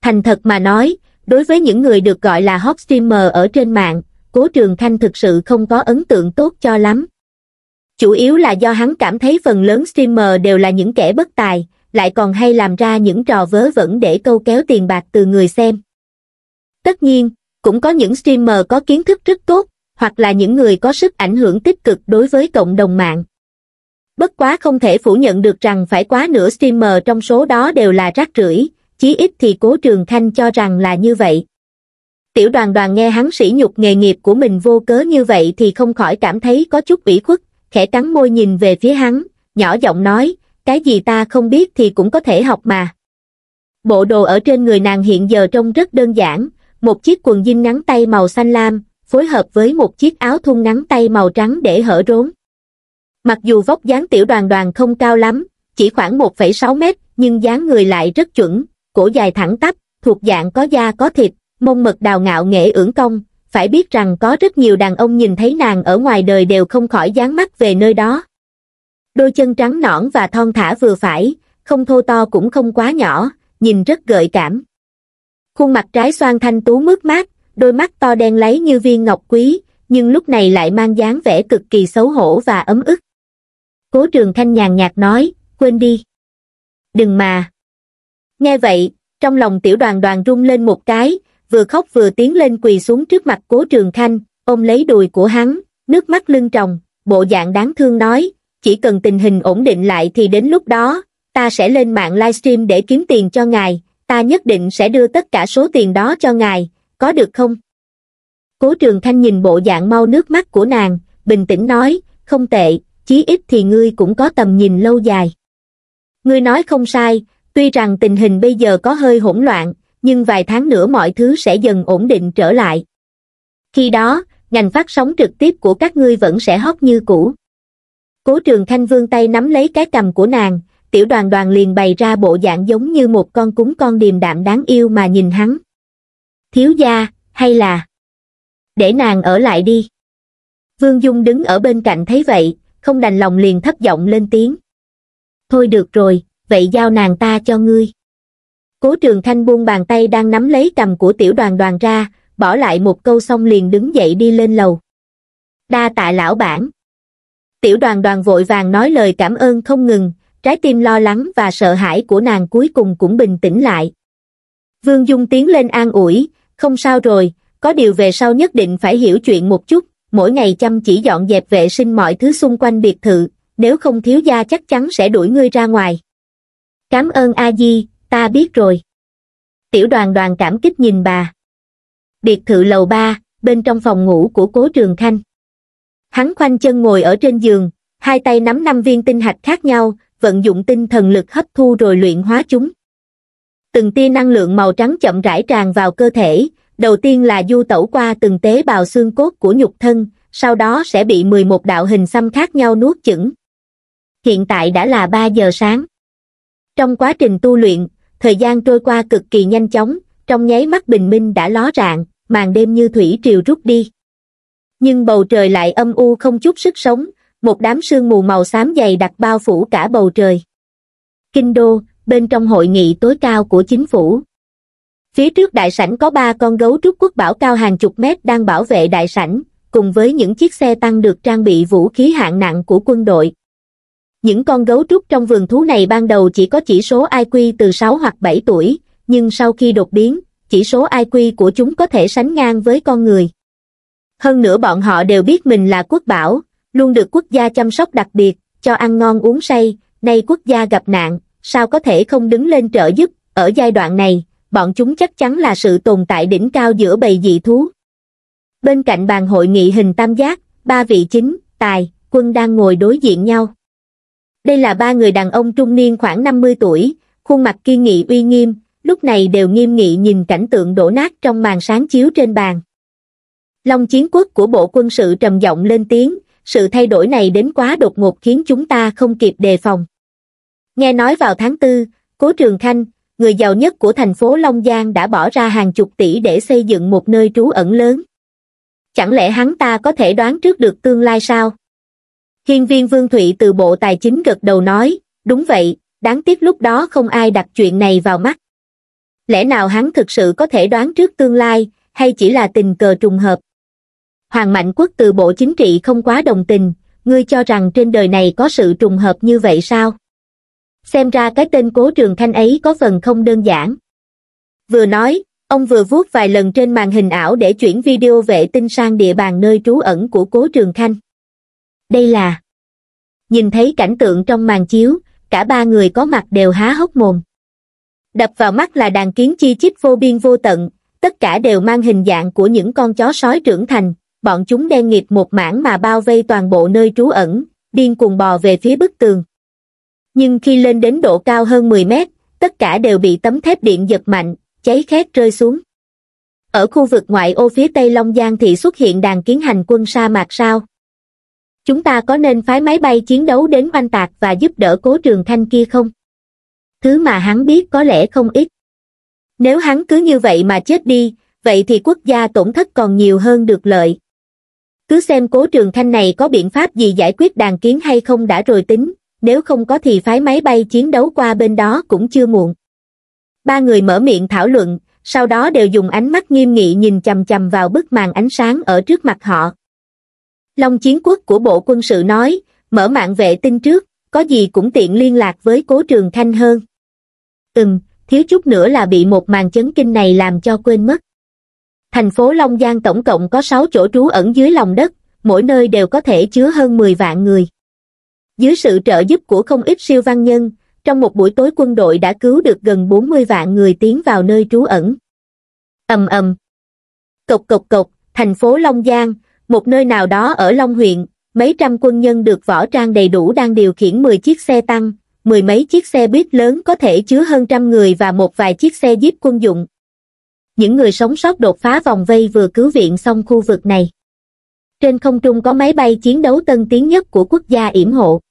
Thành thật mà nói, đối với những người được gọi là hot streamer ở trên mạng, Cố Trường Khanh thực sự không có ấn tượng tốt cho lắm. Chủ yếu là do hắn cảm thấy phần lớn streamer đều là những kẻ bất tài, lại còn hay làm ra những trò vớ vẩn để câu kéo tiền bạc từ người xem. Tất nhiên, cũng có những streamer có kiến thức rất tốt, hoặc là những người có sức ảnh hưởng tích cực đối với cộng đồng mạng. Bất quá không thể phủ nhận được rằng phải quá nửa streamer trong số đó đều là rác rưởi, chí ít thì Cố Trường Khanh cho rằng là như vậy. Tiểu Đoàn Đoàn nghe hắn sỉ nhục nghề nghiệp của mình vô cớ như vậy thì không khỏi cảm thấy có chút ủy khuất, khẽ cắn môi nhìn về phía hắn, nhỏ giọng nói, cái gì ta không biết thì cũng có thể học mà. Bộ đồ ở trên người nàng hiện giờ trông rất đơn giản, một chiếc quần jean ngắn tay màu xanh lam, phối hợp với một chiếc áo thun ngắn tay màu trắng để hở rốn. Mặc dù vóc dáng Tiểu Đoàn Đoàn không cao lắm, chỉ khoảng một phẩy sáu mét, nhưng dáng người lại rất chuẩn, cổ dài thẳng tắp, thuộc dạng có da có thịt, mông mật đào ngạo nghễ ưỡn cong. Phải biết rằng có rất nhiều đàn ông nhìn thấy nàng ở ngoài đời đều không khỏi dán mắt về nơi đó. Đôi chân trắng nõn và thon thả vừa phải, không thô to cũng không quá nhỏ, nhìn rất gợi cảm. Khuôn mặt trái xoan thanh tú mướt mát, đôi mắt to đen láy như viên ngọc quý, nhưng lúc này lại mang dáng vẻ cực kỳ xấu hổ và ấm ức. Cố Trường Khanh nhàn nhạt nói, quên đi. Đừng mà. Nghe vậy, trong lòng Tiểu Đoàn Đoàn rung lên một cái, vừa khóc vừa tiến lên quỳ xuống trước mặt Cố Trường Khanh, ôm lấy đùi của hắn, nước mắt lưng tròng, bộ dạng đáng thương nói, chỉ cần tình hình ổn định lại thì đến lúc đó, ta sẽ lên mạng livestream để kiếm tiền cho ngài, ta nhất định sẽ đưa tất cả số tiền đó cho ngài, có được không? Cố Trường Khanh nhìn bộ dạng mau nước mắt của nàng, bình tĩnh nói, không tệ, chí ít thì ngươi cũng có tầm nhìn lâu dài. Ngươi nói không sai, tuy rằng tình hình bây giờ có hơi hỗn loạn, nhưng vài tháng nữa mọi thứ sẽ dần ổn định trở lại. Khi đó, ngành phát sóng trực tiếp của các ngươi vẫn sẽ hot như cũ. Cố Trường Khanh vươn tay nắm lấy cái cằm của nàng, Tiểu Đoàn Đoàn liền bày ra bộ dạng giống như một con cún con điềm đạm đáng yêu mà nhìn hắn. Thiếu gia, hay là... để nàng ở lại đi. Vương Dung đứng ở bên cạnh thấy vậy, không đành lòng liền thấp giọng lên tiếng. Thôi được rồi, vậy giao nàng ta cho ngươi. Cố Trường Khanh buông bàn tay đang nắm lấy cằm của Tiểu Đoàn Đoàn ra, bỏ lại một câu xong liền đứng dậy đi lên lầu. Đa tạ lão bản. Tiểu Đoàn Đoàn vội vàng nói lời cảm ơn không ngừng, trái tim lo lắng và sợ hãi của nàng cuối cùng cũng bình tĩnh lại. Vương Dung tiến lên an ủi, không sao rồi, có điều về sau nhất định phải hiểu chuyện một chút, mỗi ngày chăm chỉ dọn dẹp vệ sinh mọi thứ xung quanh biệt thự, nếu không thiếu gia chắc chắn sẽ đuổi ngươi ra ngoài. Cảm ơn a di. Ta biết rồi. Tiểu Đoàn Đoàn cảm kích nhìn bà. Biệt thự lầu ba, bên trong phòng ngủ của Cố Trường Khanh. Hắn khoanh chân ngồi ở trên giường, hai tay nắm năm viên tinh hạch khác nhau, vận dụng tinh thần lực hấp thu rồi luyện hóa chúng. Từng tia năng lượng màu trắng chậm rãi tràn vào cơ thể, đầu tiên là du tẩu qua từng tế bào xương cốt của nhục thân, sau đó sẽ bị mười một đạo hình xăm khác nhau nuốt chửng. Hiện tại đã là ba giờ sáng. Trong quá trình tu luyện, thời gian trôi qua cực kỳ nhanh chóng, trong nháy mắt bình minh đã ló rạng, màn đêm như thủy triều rút đi. Nhưng bầu trời lại âm u không chút sức sống, một đám sương mù màu xám dày đặc bao phủ cả bầu trời. Kinh đô, bên trong hội nghị tối cao của chính phủ. Phía trước đại sảnh có ba con gấu trúc quốc bảo cao hàng chục mét đang bảo vệ đại sảnh, cùng với những chiếc xe tăng được trang bị vũ khí hạng nặng của quân đội. Những con gấu trúc trong vườn thú này ban đầu chỉ có chỉ số i kiu từ sáu hoặc bảy tuổi, nhưng sau khi đột biến, chỉ số i kiu của chúng có thể sánh ngang với con người. Hơn nữa bọn họ đều biết mình là quốc bảo, luôn được quốc gia chăm sóc đặc biệt, cho ăn ngon uống say, nay quốc gia gặp nạn, sao có thể không đứng lên trợ giúp, ở giai đoạn này, bọn chúng chắc chắn là sự tồn tại đỉnh cao giữa bầy dị thú. Bên cạnh bàn hội nghị hình tam giác, ba vị chính, tài, quân đang ngồi đối diện nhau. Đây là ba người đàn ông trung niên khoảng năm mươi tuổi, khuôn mặt kiên nghị uy nghiêm, lúc này đều nghiêm nghị nhìn cảnh tượng đổ nát trong màn sáng chiếu trên bàn. Long Chiến Quốc của Bộ Quân sự trầm giọng lên tiếng, sự thay đổi này đến quá đột ngột khiến chúng ta không kịp đề phòng. Nghe nói vào tháng tư, Cố Trường Khanh, người giàu nhất của thành phố Long Giang đã bỏ ra hàng chục tỷ để xây dựng một nơi trú ẩn lớn. Chẳng lẽ hắn ta có thể đoán trước được tương lai sao? Hiên Viên Vương Thụy từ Bộ Tài chính gật đầu nói, đúng vậy, đáng tiếc lúc đó không ai đặt chuyện này vào mắt. Lẽ nào hắn thực sự có thể đoán trước tương lai, hay chỉ là tình cờ trùng hợp? Hoàng Mạnh Quốc từ Bộ Chính trị không quá đồng tình, ngươi cho rằng trên đời này có sự trùng hợp như vậy sao? Xem ra cái tên Cố Trường Khanh ấy có phần không đơn giản. Vừa nói, ông vừa vuốt vài lần trên màn hình ảo để chuyển video vệ tinh sang địa bàn nơi trú ẩn của Cố Trường Khanh. Đây là... Nhìn thấy cảnh tượng trong màn chiếu, cả ba người có mặt đều há hốc mồm. Đập vào mắt là đàn kiến chi chít vô biên vô tận, tất cả đều mang hình dạng của những con chó sói trưởng thành, bọn chúng đen nghịt một mảng mà bao vây toàn bộ nơi trú ẩn, điên cuồng bò về phía bức tường. Nhưng khi lên đến độ cao hơn mười mét, tất cả đều bị tấm thép điện giật mạnh, cháy khét rơi xuống. Ở khu vực ngoại ô phía tây Long Giang thì xuất hiện đàn kiến hành quân sa mạc sao? Chúng ta có nên phái máy bay chiến đấu đến oanh tạc và giúp đỡ Cố Trường Khanh kia không? Thứ mà hắn biết có lẽ không ít. Nếu hắn cứ như vậy mà chết đi, vậy thì quốc gia tổn thất còn nhiều hơn được lợi. Cứ xem Cố Trường Khanh này có biện pháp gì giải quyết đàn kiến hay không đã rồi tính, nếu không có thì phái máy bay chiến đấu qua bên đó cũng chưa muộn. Ba người mở miệng thảo luận, sau đó đều dùng ánh mắt nghiêm nghị nhìn chằm chằm vào bức màn ánh sáng ở trước mặt họ. Long Chiến Quốc của Bộ Quân sự nói, mở mạng vệ tinh trước, có gì cũng tiện liên lạc với Cố Trường Khanh hơn. Ừm, thiếu chút nữa là bị một màn chấn kinh này làm cho quên mất. Thành phố Long Giang tổng cộng có sáu chỗ trú ẩn dưới lòng đất, mỗi nơi đều có thể chứa hơn mười vạn người. Dưới sự trợ giúp của không ít siêu văn nhân, trong một buổi tối quân đội đã cứu được gần bốn mươi vạn người tiến vào nơi trú ẩn. Ầm ầm. Cộc cộc cộc, thành phố Long Giang, một nơi nào đó ở Long huyện, mấy trăm quân nhân được võ trang đầy đủ đang điều khiển mười chiếc xe tăng, mười mấy chiếc xe buýt lớn có thể chứa hơn trăm người và một vài chiếc xe jeep quân dụng. Những người sống sót đột phá vòng vây vừa cứu viện xong khu vực này. Trên không trung có máy bay chiến đấu tân tiến nhất của quốc gia yểm hộ.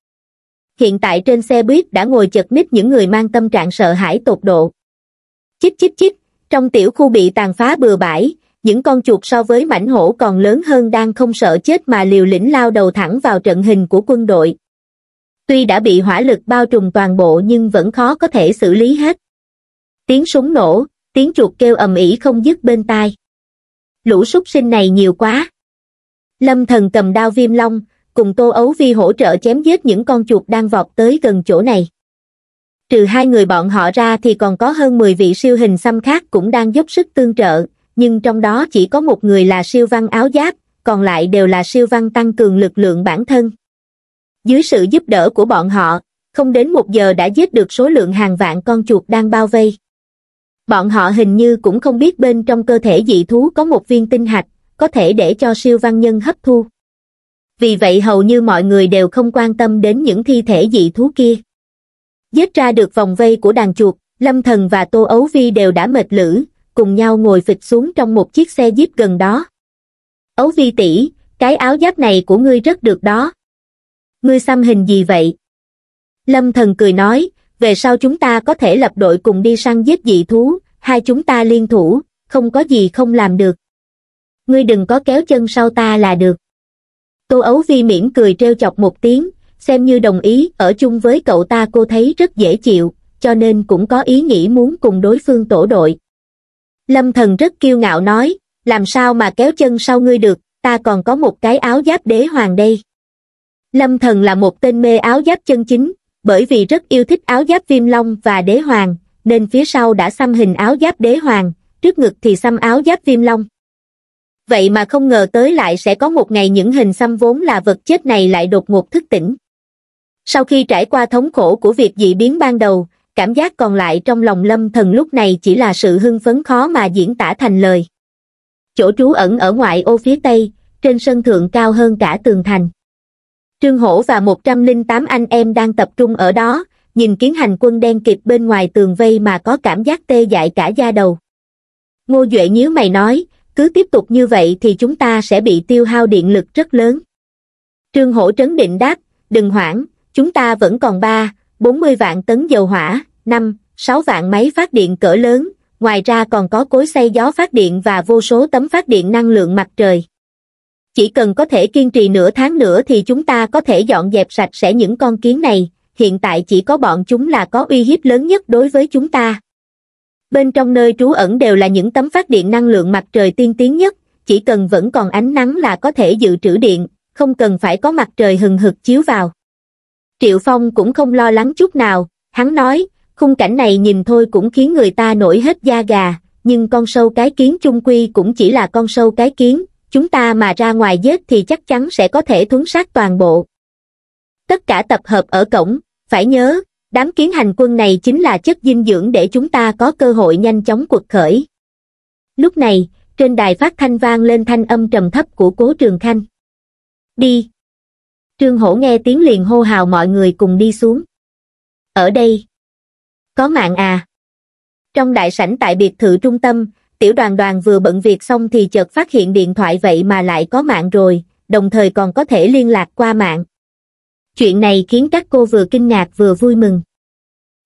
Hiện tại trên xe buýt đã ngồi chật ních những người mang tâm trạng sợ hãi tột độ. Chích chích chích, trong tiểu khu bị tàn phá bừa bãi, những con chuột so với mãnh hổ còn lớn hơn đang không sợ chết mà liều lĩnh lao đầu thẳng vào trận hình của quân đội. Tuy đã bị hỏa lực bao trùm toàn bộ nhưng vẫn khó có thể xử lý hết. Tiếng súng nổ, tiếng chuột kêu ầm ĩ không dứt bên tai. Lũ súc sinh này nhiều quá. Lâm Thần cầm đao Viêm Long, cùng Tô Ấu Vi hỗ trợ chém giết những con chuột đang vọt tới gần chỗ này. Trừ hai người bọn họ ra thì còn có hơn mười vị siêu hình xăm khác cũng đang dốc sức tương trợ, nhưng trong đó chỉ có một người là siêu văn áo giáp, còn lại đều là siêu văn tăng cường lực lượng bản thân. Dưới sự giúp đỡ của bọn họ, không đến một giờ đã giết được số lượng hàng vạn con chuột đang bao vây. Bọn họ hình như cũng không biết bên trong cơ thể dị thú có một viên tinh hạch, có thể để cho siêu văn nhân hấp thu. Vì vậy hầu như mọi người đều không quan tâm đến những thi thể dị thú kia. Giết ra được vòng vây của đàn chuột, Lâm Thần và Tô Ấu Vi đều đã mệt lử, cùng nhau ngồi phịch xuống trong một chiếc xe jeep gần đó. Ấu Vi tỷ, cái áo giáp này của ngươi rất được đó. Ngươi xăm hình gì vậy? Lâm Thần cười nói, về sau chúng ta có thể lập đội cùng đi săn giết dị thú, hai chúng ta liên thủ, không có gì không làm được. Ngươi đừng có kéo chân sau ta là được. Tô Ấu Vi mỉm cười trêu chọc một tiếng, xem như đồng ý, ở chung với cậu ta cô thấy rất dễ chịu, cho nên cũng có ý nghĩ muốn cùng đối phương tổ đội. Lâm Thần rất kiêu ngạo nói, làm sao mà kéo chân sau ngươi được, ta còn có một cái áo giáp đế hoàng đây. Lâm Thần là một tên mê áo giáp chân chính, bởi vì rất yêu thích áo giáp Viêm Long và đế hoàng, nên phía sau đã xăm hình áo giáp đế hoàng, trước ngực thì xăm áo giáp Viêm Long. Vậy mà không ngờ tới lại sẽ có một ngày những hình xăm vốn là vật chết này lại đột ngột thức tỉnh. Sau khi trải qua thống khổ của việc dị biến ban đầu, cảm giác còn lại trong lòng Lâm Thần lúc này chỉ là sự hưng phấn khó mà diễn tả thành lời. Chỗ trú ẩn ở ngoại ô phía tây, trên sân thượng cao hơn cả tường thành. Trương Hổ và một trăm lẻ tám anh em đang tập trung ở đó, nhìn kiến hành quân đen kịt bên ngoài tường vây mà có cảm giác tê dại cả da đầu. Ngô Duệ nhíu mày nói, cứ tiếp tục như vậy thì chúng ta sẽ bị tiêu hao điện lực rất lớn. Trương Hổ trấn định đáp, đừng hoảng, chúng ta vẫn còn ba, bốn mươi vạn tấn dầu hỏa, năm, sáu vạn máy phát điện cỡ lớn, ngoài ra còn có cối xay gió phát điện và vô số tấm phát điện năng lượng mặt trời. Chỉ cần có thể kiên trì nửa tháng nữa thì chúng ta có thể dọn dẹp sạch sẽ những con kiến này, hiện tại chỉ có bọn chúng là có uy hiếp lớn nhất đối với chúng ta. Bên trong nơi trú ẩn đều là những tấm phát điện năng lượng mặt trời tiên tiến nhất, chỉ cần vẫn còn ánh nắng là có thể dự trữ điện, không cần phải có mặt trời hừng hực chiếu vào. Triệu Phong cũng không lo lắng chút nào, hắn nói, khung cảnh này nhìn thôi cũng khiến người ta nổi hết da gà, nhưng con sâu cái kiến chung quy cũng chỉ là con sâu cái kiến, chúng ta mà ra ngoài giết thì chắc chắn sẽ có thể thuấn sát toàn bộ. Tất cả tập hợp ở cổng, phải nhớ, đám kiến hành quân này chính là chất dinh dưỡng để chúng ta có cơ hội nhanh chóng quật khởi. Lúc này, trên đài phát thanh vang lên thanh âm trầm thấp của Cố Trường Khanh. Đi! Trương Hổ nghe tiếng liền hô hào mọi người cùng đi xuống. Ở đây! Có mạng à! Trong đại sảnh tại biệt thự trung tâm, Tiểu Đoàn Đoàn vừa bận việc xong thì chợt phát hiện điện thoại vậy mà lại có mạng rồi, đồng thời còn có thể liên lạc qua mạng. Chuyện này khiến các cô vừa kinh ngạc vừa vui mừng.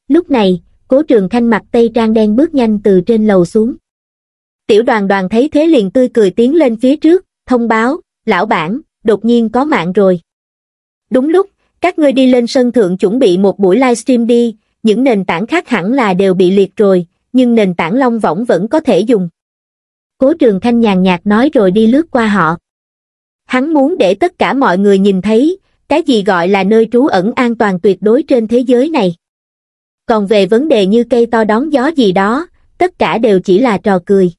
Lúc này, Cố Trường Khanh mặc tây trang đen bước nhanh từ trên lầu xuống. Tiểu Đoàn Đoàn thấy thế liền tươi cười tiến lên phía trước, thông báo, lão bản, đột nhiên có mạng rồi. Đúng lúc, các ngươi đi lên sân thượng chuẩn bị một buổi livestream đi, những nền tảng khác hẳn là đều bị liệt rồi, nhưng nền tảng Long Võng vẫn có thể dùng. Cố Trường Khanh nhàn nhạt nói rồi đi lướt qua họ. Hắn muốn để tất cả mọi người nhìn thấy, cái gì gọi là nơi trú ẩn an toàn tuyệt đối trên thế giới này. Còn về vấn đề như cây to đón gió gì đó, tất cả đều chỉ là trò cười.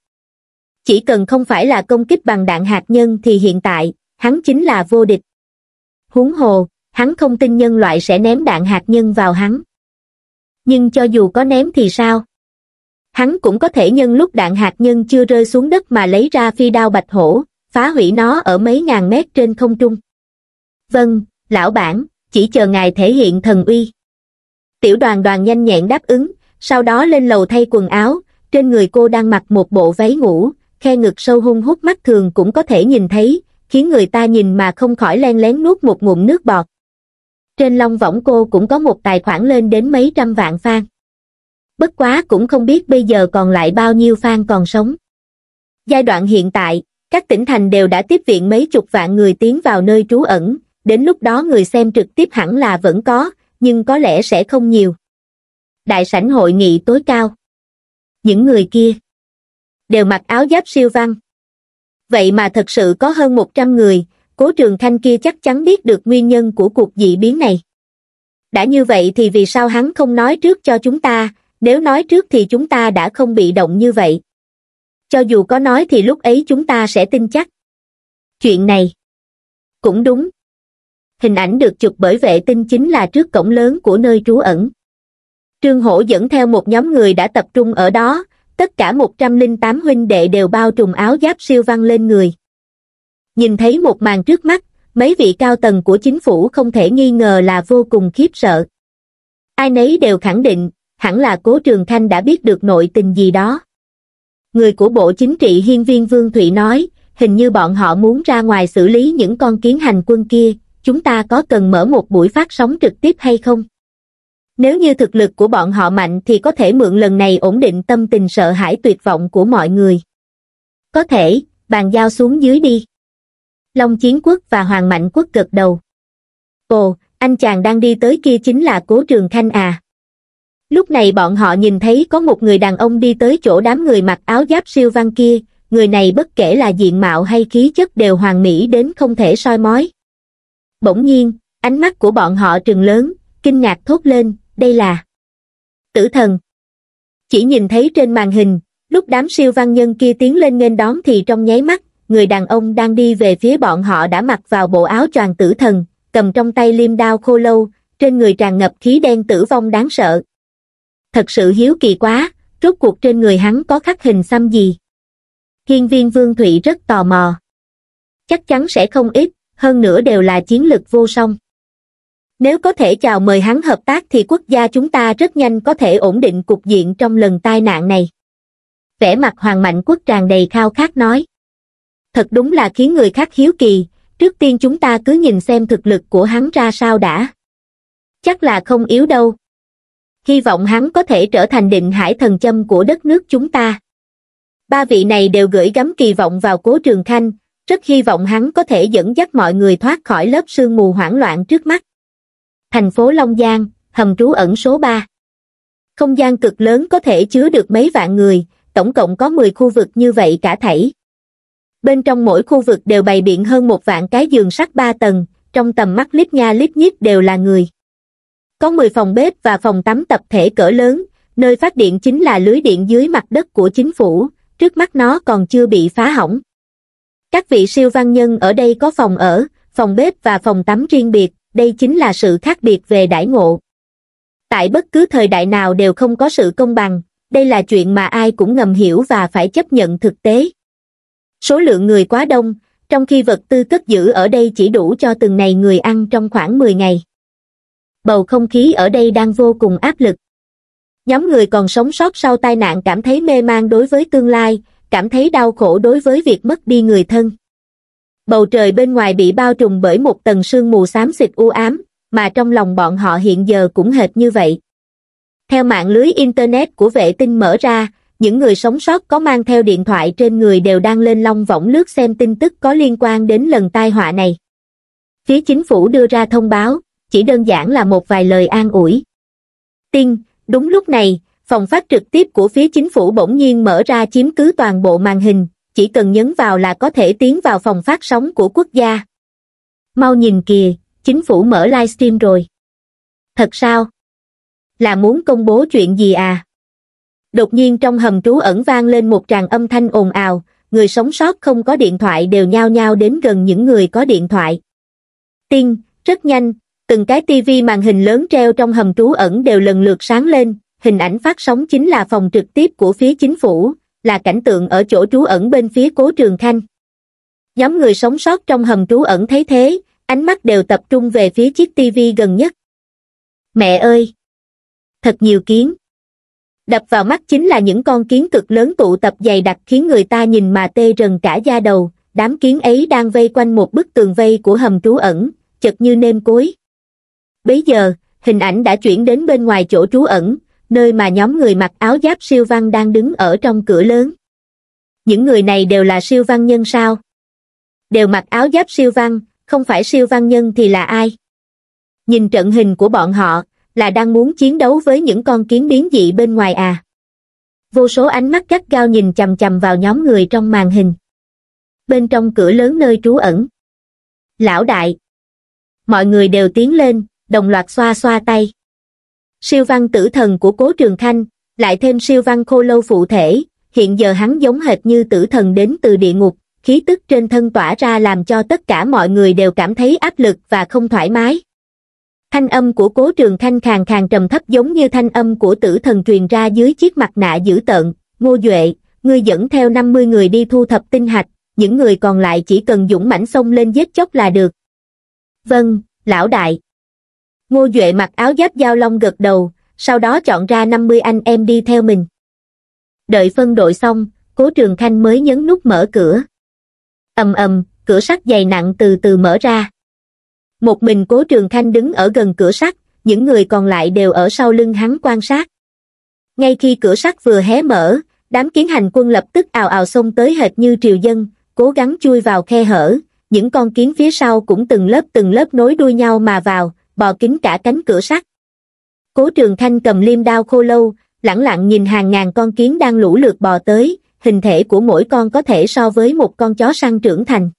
Chỉ cần không phải là công kích bằng đạn hạt nhân thì hiện tại, hắn chính là vô địch. Huống hồ, hắn không tin nhân loại sẽ ném đạn hạt nhân vào hắn. Nhưng cho dù có ném thì sao? Hắn cũng có thể nhân lúc đạn hạt nhân chưa rơi xuống đất mà lấy ra phi đao bạch hổ, phá hủy nó ở mấy ngàn mét trên không trung. Vâng, lão bản, chỉ chờ ngài thể hiện thần uy. Tiểu Đoàn Đoàn nhanh nhẹn đáp ứng, sau đó lên lầu thay quần áo, trên người cô đang mặc một bộ váy ngủ, khe ngực sâu hun hút mắt thường cũng có thể nhìn thấy, khiến người ta nhìn mà không khỏi len lén nuốt một ngụm nước bọt. Trên Long Võng cô cũng có một tài khoản lên đến mấy trăm vạn fan. Bất quá cũng không biết bây giờ còn lại bao nhiêu fan còn sống. Giai đoạn hiện tại, các tỉnh thành đều đã tiếp viện mấy chục vạn người tiến vào nơi trú ẩn, đến lúc đó người xem trực tiếp hẳn là vẫn có, nhưng có lẽ sẽ không nhiều. Đại sảnh hội nghị tối cao. Những người kia đều mặc áo giáp siêu văn. Vậy mà thật sự có hơn một trăm người, Cố Trường Khanh kia chắc chắn biết được nguyên nhân của cuộc dị biến này. Đã như vậy thì vì sao hắn không nói trước cho chúng ta, nếu nói trước thì chúng ta đã không bị động như vậy. Cho dù có nói thì lúc ấy chúng ta sẽ tin chắc. Chuyện này cũng đúng. Hình ảnh được chụp bởi vệ tinh chính là trước cổng lớn của nơi trú ẩn. Trương Hổ dẫn theo một nhóm người đã tập trung ở đó, tất cả một trăm lẻ tám huynh đệ đều bao trùm áo giáp siêu văn lên người. Nhìn thấy một màn trước mắt, mấy vị cao tầng của chính phủ không thể nghi ngờ là vô cùng khiếp sợ. Ai nấy đều khẳng định, hẳn là Cố Trường Khanh đã biết được nội tình gì đó. Người của Bộ Chính trị Hiên Viên Vương Thụy nói, hình như bọn họ muốn ra ngoài xử lý những con kiến hành quân kia. Chúng ta có cần mở một buổi phát sóng trực tiếp hay không? Nếu như thực lực của bọn họ mạnh thì có thể mượn lần này ổn định tâm tình sợ hãi tuyệt vọng của mọi người. Có thể, bàn giao xuống dưới đi. Long Chiến Quốc và Hoàng Mạnh Quốc gật đầu. Ồ, anh chàng đang đi tới kia chính là Cố Trường Khanh à? Lúc này bọn họ nhìn thấy có một người đàn ông đi tới chỗ đám người mặc áo giáp siêu văn kia, người này bất kể là diện mạo hay khí chất đều hoàn mỹ đến không thể soi mói. Bỗng nhiên, ánh mắt của bọn họ trừng lớn, kinh ngạc thốt lên, đây là Tử Thần. Chỉ nhìn thấy trên màn hình, lúc đám siêu văn nhân kia tiến lên nghênh đón thì trong nháy mắt, người đàn ông đang đi về phía bọn họ đã mặc vào bộ áo choàng tử thần, cầm trong tay liêm đao khô lâu, trên người tràn ngập khí đen tử vong đáng sợ. Thật sự hiếu kỳ quá, rốt cuộc trên người hắn có khắc hình xăm gì? Hiên Viên Vương Thụy rất tò mò. Chắc chắn sẽ không ít. Hơn nữa đều là chiến lực vô song. Nếu có thể chào mời hắn hợp tác thì quốc gia chúng ta rất nhanh có thể ổn định cục diện trong lần tai nạn này. Vẻ mặt Hoàng Mạnh Quốc tràn đầy khao khát nói. Thật đúng là khiến người khác hiếu kỳ, trước tiên chúng ta cứ nhìn xem thực lực của hắn ra sao đã. Chắc là không yếu đâu. hy vọng hắn có thể trở thành định hải thần châm của đất nước chúng ta. Ba vị này đều gửi gắm kỳ vọng vào Cố Trường Khanh, rất hy vọng hắn có thể dẫn dắt mọi người thoát khỏi lớp sương mù hoảng loạn trước mắt. Thành phố Long Giang, hầm trú ẩn số ba. Không gian cực lớn có thể chứa được mấy vạn người, tổng cộng có mười khu vực như vậy cả thảy. Bên trong mỗi khu vực đều bày biện hơn một vạn cái giường sắt ba tầng, trong tầm mắt lít nha lít nhít đều là người. Có mười phòng bếp và phòng tắm tập thể cỡ lớn, nơi phát điện chính là lưới điện dưới mặt đất của chính phủ, trước mắt nó còn chưa bị phá hỏng. Các vị siêu văn nhân ở đây có phòng ở, phòng bếp và phòng tắm riêng biệt, đây chính là sự khác biệt về đãi ngộ. Tại bất cứ thời đại nào đều không có sự công bằng, đây là chuyện mà ai cũng ngầm hiểu và phải chấp nhận thực tế. Số lượng người quá đông, trong khi vật tư cất giữ ở đây chỉ đủ cho từng này người ăn trong khoảng mười ngày. Bầu không khí ở đây đang vô cùng áp lực. Nhóm người còn sống sót sau tai nạn cảm thấy mê man đối với tương lai, cảm thấy đau khổ đối với việc mất đi người thân. Bầu trời bên ngoài bị bao trùm bởi một tầng sương mù xám xịt u ám, mà trong lòng bọn họ hiện giờ cũng hệt như vậy. Theo mạng lưới Internet của vệ tinh mở ra, những người sống sót có mang theo điện thoại trên người đều đang lên long võng lướt xem tin tức có liên quan đến lần tai họa này. Phía chính phủ đưa ra thông báo, chỉ đơn giản là một vài lời an ủi. Tin, đúng lúc này, phòng phát trực tiếp của phía chính phủ bỗng nhiên mở ra chiếm cứ toàn bộ màn hình, chỉ cần nhấn vào là có thể tiến vào phòng phát sóng của quốc gia. Mau nhìn kìa, chính phủ mở livestream rồi. Thật sao? Là muốn công bố chuyện gì à? Đột nhiên trong hầm trú ẩn vang lên một tràng âm thanh ồn ào, người sống sót không có điện thoại đều nhao nhao đến gần những người có điện thoại. Tin, rất nhanh, từng cái tivi màn hình lớn treo trong hầm trú ẩn đều lần lượt sáng lên, hình ảnh phát sóng chính là phòng trực tiếp của phía chính phủ, là cảnh tượng ở chỗ trú ẩn bên phía Cố Trường Khanh. Nhóm người sống sót trong hầm trú ẩn thấy thế, ánh mắt đều tập trung về phía chiếc tivi gần nhất. Mẹ ơi! Thật nhiều kiến! Đập vào mắt chính là những con kiến cực lớn tụ tập dày đặc khiến người ta nhìn mà tê rần cả da đầu, đám kiến ấy đang vây quanh một bức tường vây của hầm trú ẩn, chật như nêm cối. Bấy giờ, hình ảnh đã chuyển đến bên ngoài chỗ trú ẩn, nơi mà nhóm người mặc áo giáp siêu văn đang đứng ở trong cửa lớn. Những người này đều là siêu văn nhân sao? Đều mặc áo giáp siêu văn, không phải siêu văn nhân thì là ai? Nhìn trận hình của bọn họ, là đang muốn chiến đấu với những con kiến biến dị bên ngoài à? Vô số ánh mắt gắt gao nhìn chằm chằm vào nhóm người trong màn hình. Bên trong cửa lớn nơi trú ẩn. Lão đại. Mọi người đều tiến lên, đồng loạt xoa xoa tay. Siêu văn tử thần của Cố Trường Khanh, lại thêm siêu văn khô lâu phụ thể, hiện giờ hắn giống hệt như tử thần đến từ địa ngục, khí tức trên thân tỏa ra làm cho tất cả mọi người đều cảm thấy áp lực và không thoải mái. Thanh âm của Cố Trường Khanh khàn khàn trầm thấp giống như thanh âm của tử thần truyền ra dưới chiếc mặt nạ dữ tợn. Ngô Duệ, ngươi dẫn theo năm mươi người đi thu thập tinh hạch, những người còn lại chỉ cần dũng mãnh xông lên giết chóc là được. Vâng, lão đại. Ngô Duệ mặc áo giáp giao long gật đầu, sau đó chọn ra năm mươi anh em đi theo mình. Đợi phân đội xong, Cố Trường Khanh mới nhấn nút mở cửa. Ầm ầm, cửa sắt dày nặng từ từ mở ra. Một mình Cố Trường Khanh đứng ở gần cửa sắt, những người còn lại đều ở sau lưng hắn quan sát. Ngay khi cửa sắt vừa hé mở, đám kiến hành quân lập tức ào ào xông tới hệt như triều dân, cố gắng chui vào khe hở, những con kiến phía sau cũng từng lớp từng lớp nối đuôi nhau mà vào, bò kín cả cánh cửa sắt. Cố Trường Khanh cầm liêm đao khô lâu, lẳng lặng nhìn hàng ngàn con kiến đang lũ lượt bò tới, hình thể của mỗi con có thể so với một con chó săn trưởng thành.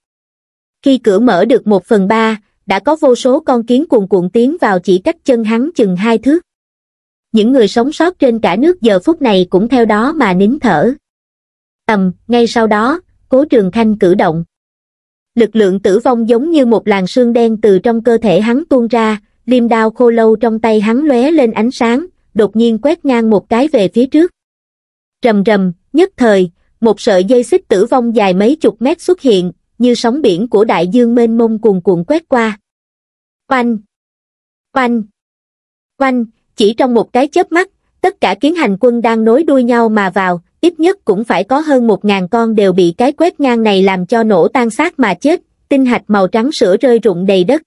Khi cửa mở được một phần ba, đã có vô số con kiến cuồn cuộn tiến vào chỉ cách chân hắn chừng hai thước. Những người sống sót trên cả nước giờ phút này cũng theo đó mà nín thở. Ầm, ngay sau đó, Cố Trường Khanh cử động. Lực lượng tử vong giống như một làn sương đen từ trong cơ thể hắn tuôn ra, liêm đao khô lâu trong tay hắn lóe lên ánh sáng, đột nhiên quét ngang một cái về phía trước. Rầm rầm, nhất thời, một sợi dây xích tử vong dài mấy chục mét xuất hiện, như sóng biển của đại dương mênh mông cuồn cuộn quét qua. Oanh! Oanh! Oanh! Chỉ trong một cái chớp mắt, tất cả kiến hành quân đang nối đuôi nhau mà vào, ít nhất cũng phải có hơn một ngàn con đều bị cái quét ngang này làm cho nổ tan xác mà chết, tinh hạch màu trắng sữa rơi rụng đầy đất.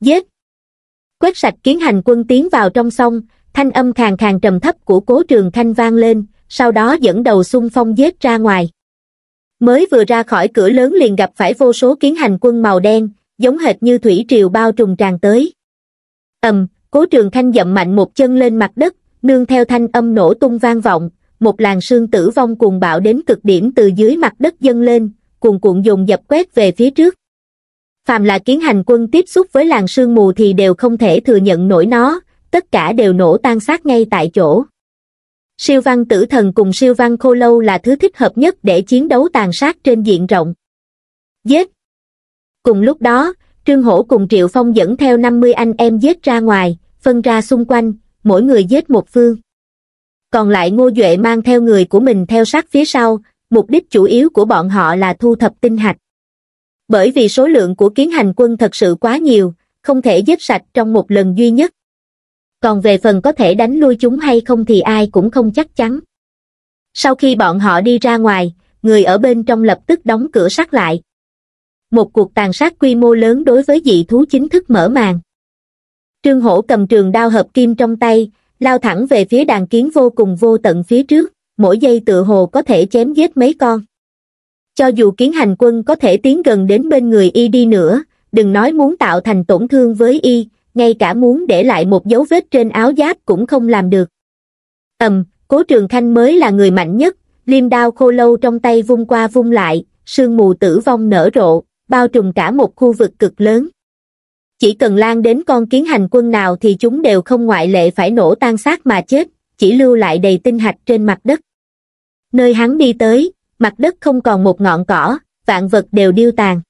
Giết! Quét sạch kiến hành quân tiến vào trong sông, Thanh âm khàn khàn trầm thấp của Cố Trường Khanh vang lên, sau đó dẫn đầu xung phong giết ra ngoài. Mới vừa ra khỏi cửa lớn liền gặp phải vô số kiến hành quân màu đen, giống hệt như thủy triều bao trùm tràn tới. Ầm, Cố Trường Khanh dậm mạnh một chân lên mặt đất, nương theo thanh âm nổ tung vang vọng, một làn sương tử vong cuồng bạo đến cực điểm từ dưới mặt đất dâng lên, cuồn cuộn dồn dập quét về phía trước. Phàm là kiến hành quân tiếp xúc với làn sương mù thì đều không thể thừa nhận nổi nó, tất cả đều nổ tan xác ngay tại chỗ. Siêu văn tử thần cùng siêu văn khô lâu là thứ thích hợp nhất để chiến đấu tàn sát trên diện rộng. Giết! Cùng lúc đó, Trương Hổ cùng Triệu Phong dẫn theo năm mươi anh em giết ra ngoài, phân ra xung quanh, mỗi người giết một phương. Còn lại Ngô Duệ mang theo người của mình theo sát phía sau, mục đích chủ yếu của bọn họ là thu thập tinh hạch. Bởi vì số lượng của kiến hành quân thật sự quá nhiều, không thể giết sạch trong một lần duy nhất. Còn về phần có thể đánh lui chúng hay không thì ai cũng không chắc chắn. Sau khi bọn họ đi ra ngoài, người ở bên trong lập tức đóng cửa sắt lại. Một cuộc tàn sát quy mô lớn đối với dị thú chính thức mở màn. Trương Hổ cầm trường đao hợp kim trong tay, lao thẳng về phía đàn kiến vô cùng vô tận phía trước, mỗi giây tựa hồ có thể chém giết mấy con. Cho dù kiến hành quân có thể tiến gần đến bên người y đi nữa, đừng nói muốn tạo thành tổn thương với y, ngay cả muốn để lại một dấu vết trên áo giáp cũng không làm được. Ầm, Cố Trường Khanh mới là người mạnh nhất, liêm đao khô lâu trong tay vung qua vung lại, sương mù tử vong nở rộ, bao trùm cả một khu vực cực lớn. Chỉ cần lan đến con kiến hành quân nào thì chúng đều không ngoại lệ phải nổ tan xác mà chết, chỉ lưu lại đầy tinh hạch trên mặt đất. Nơi hắn đi tới, mặt đất không còn một ngọn cỏ, vạn vật đều điêu tàn.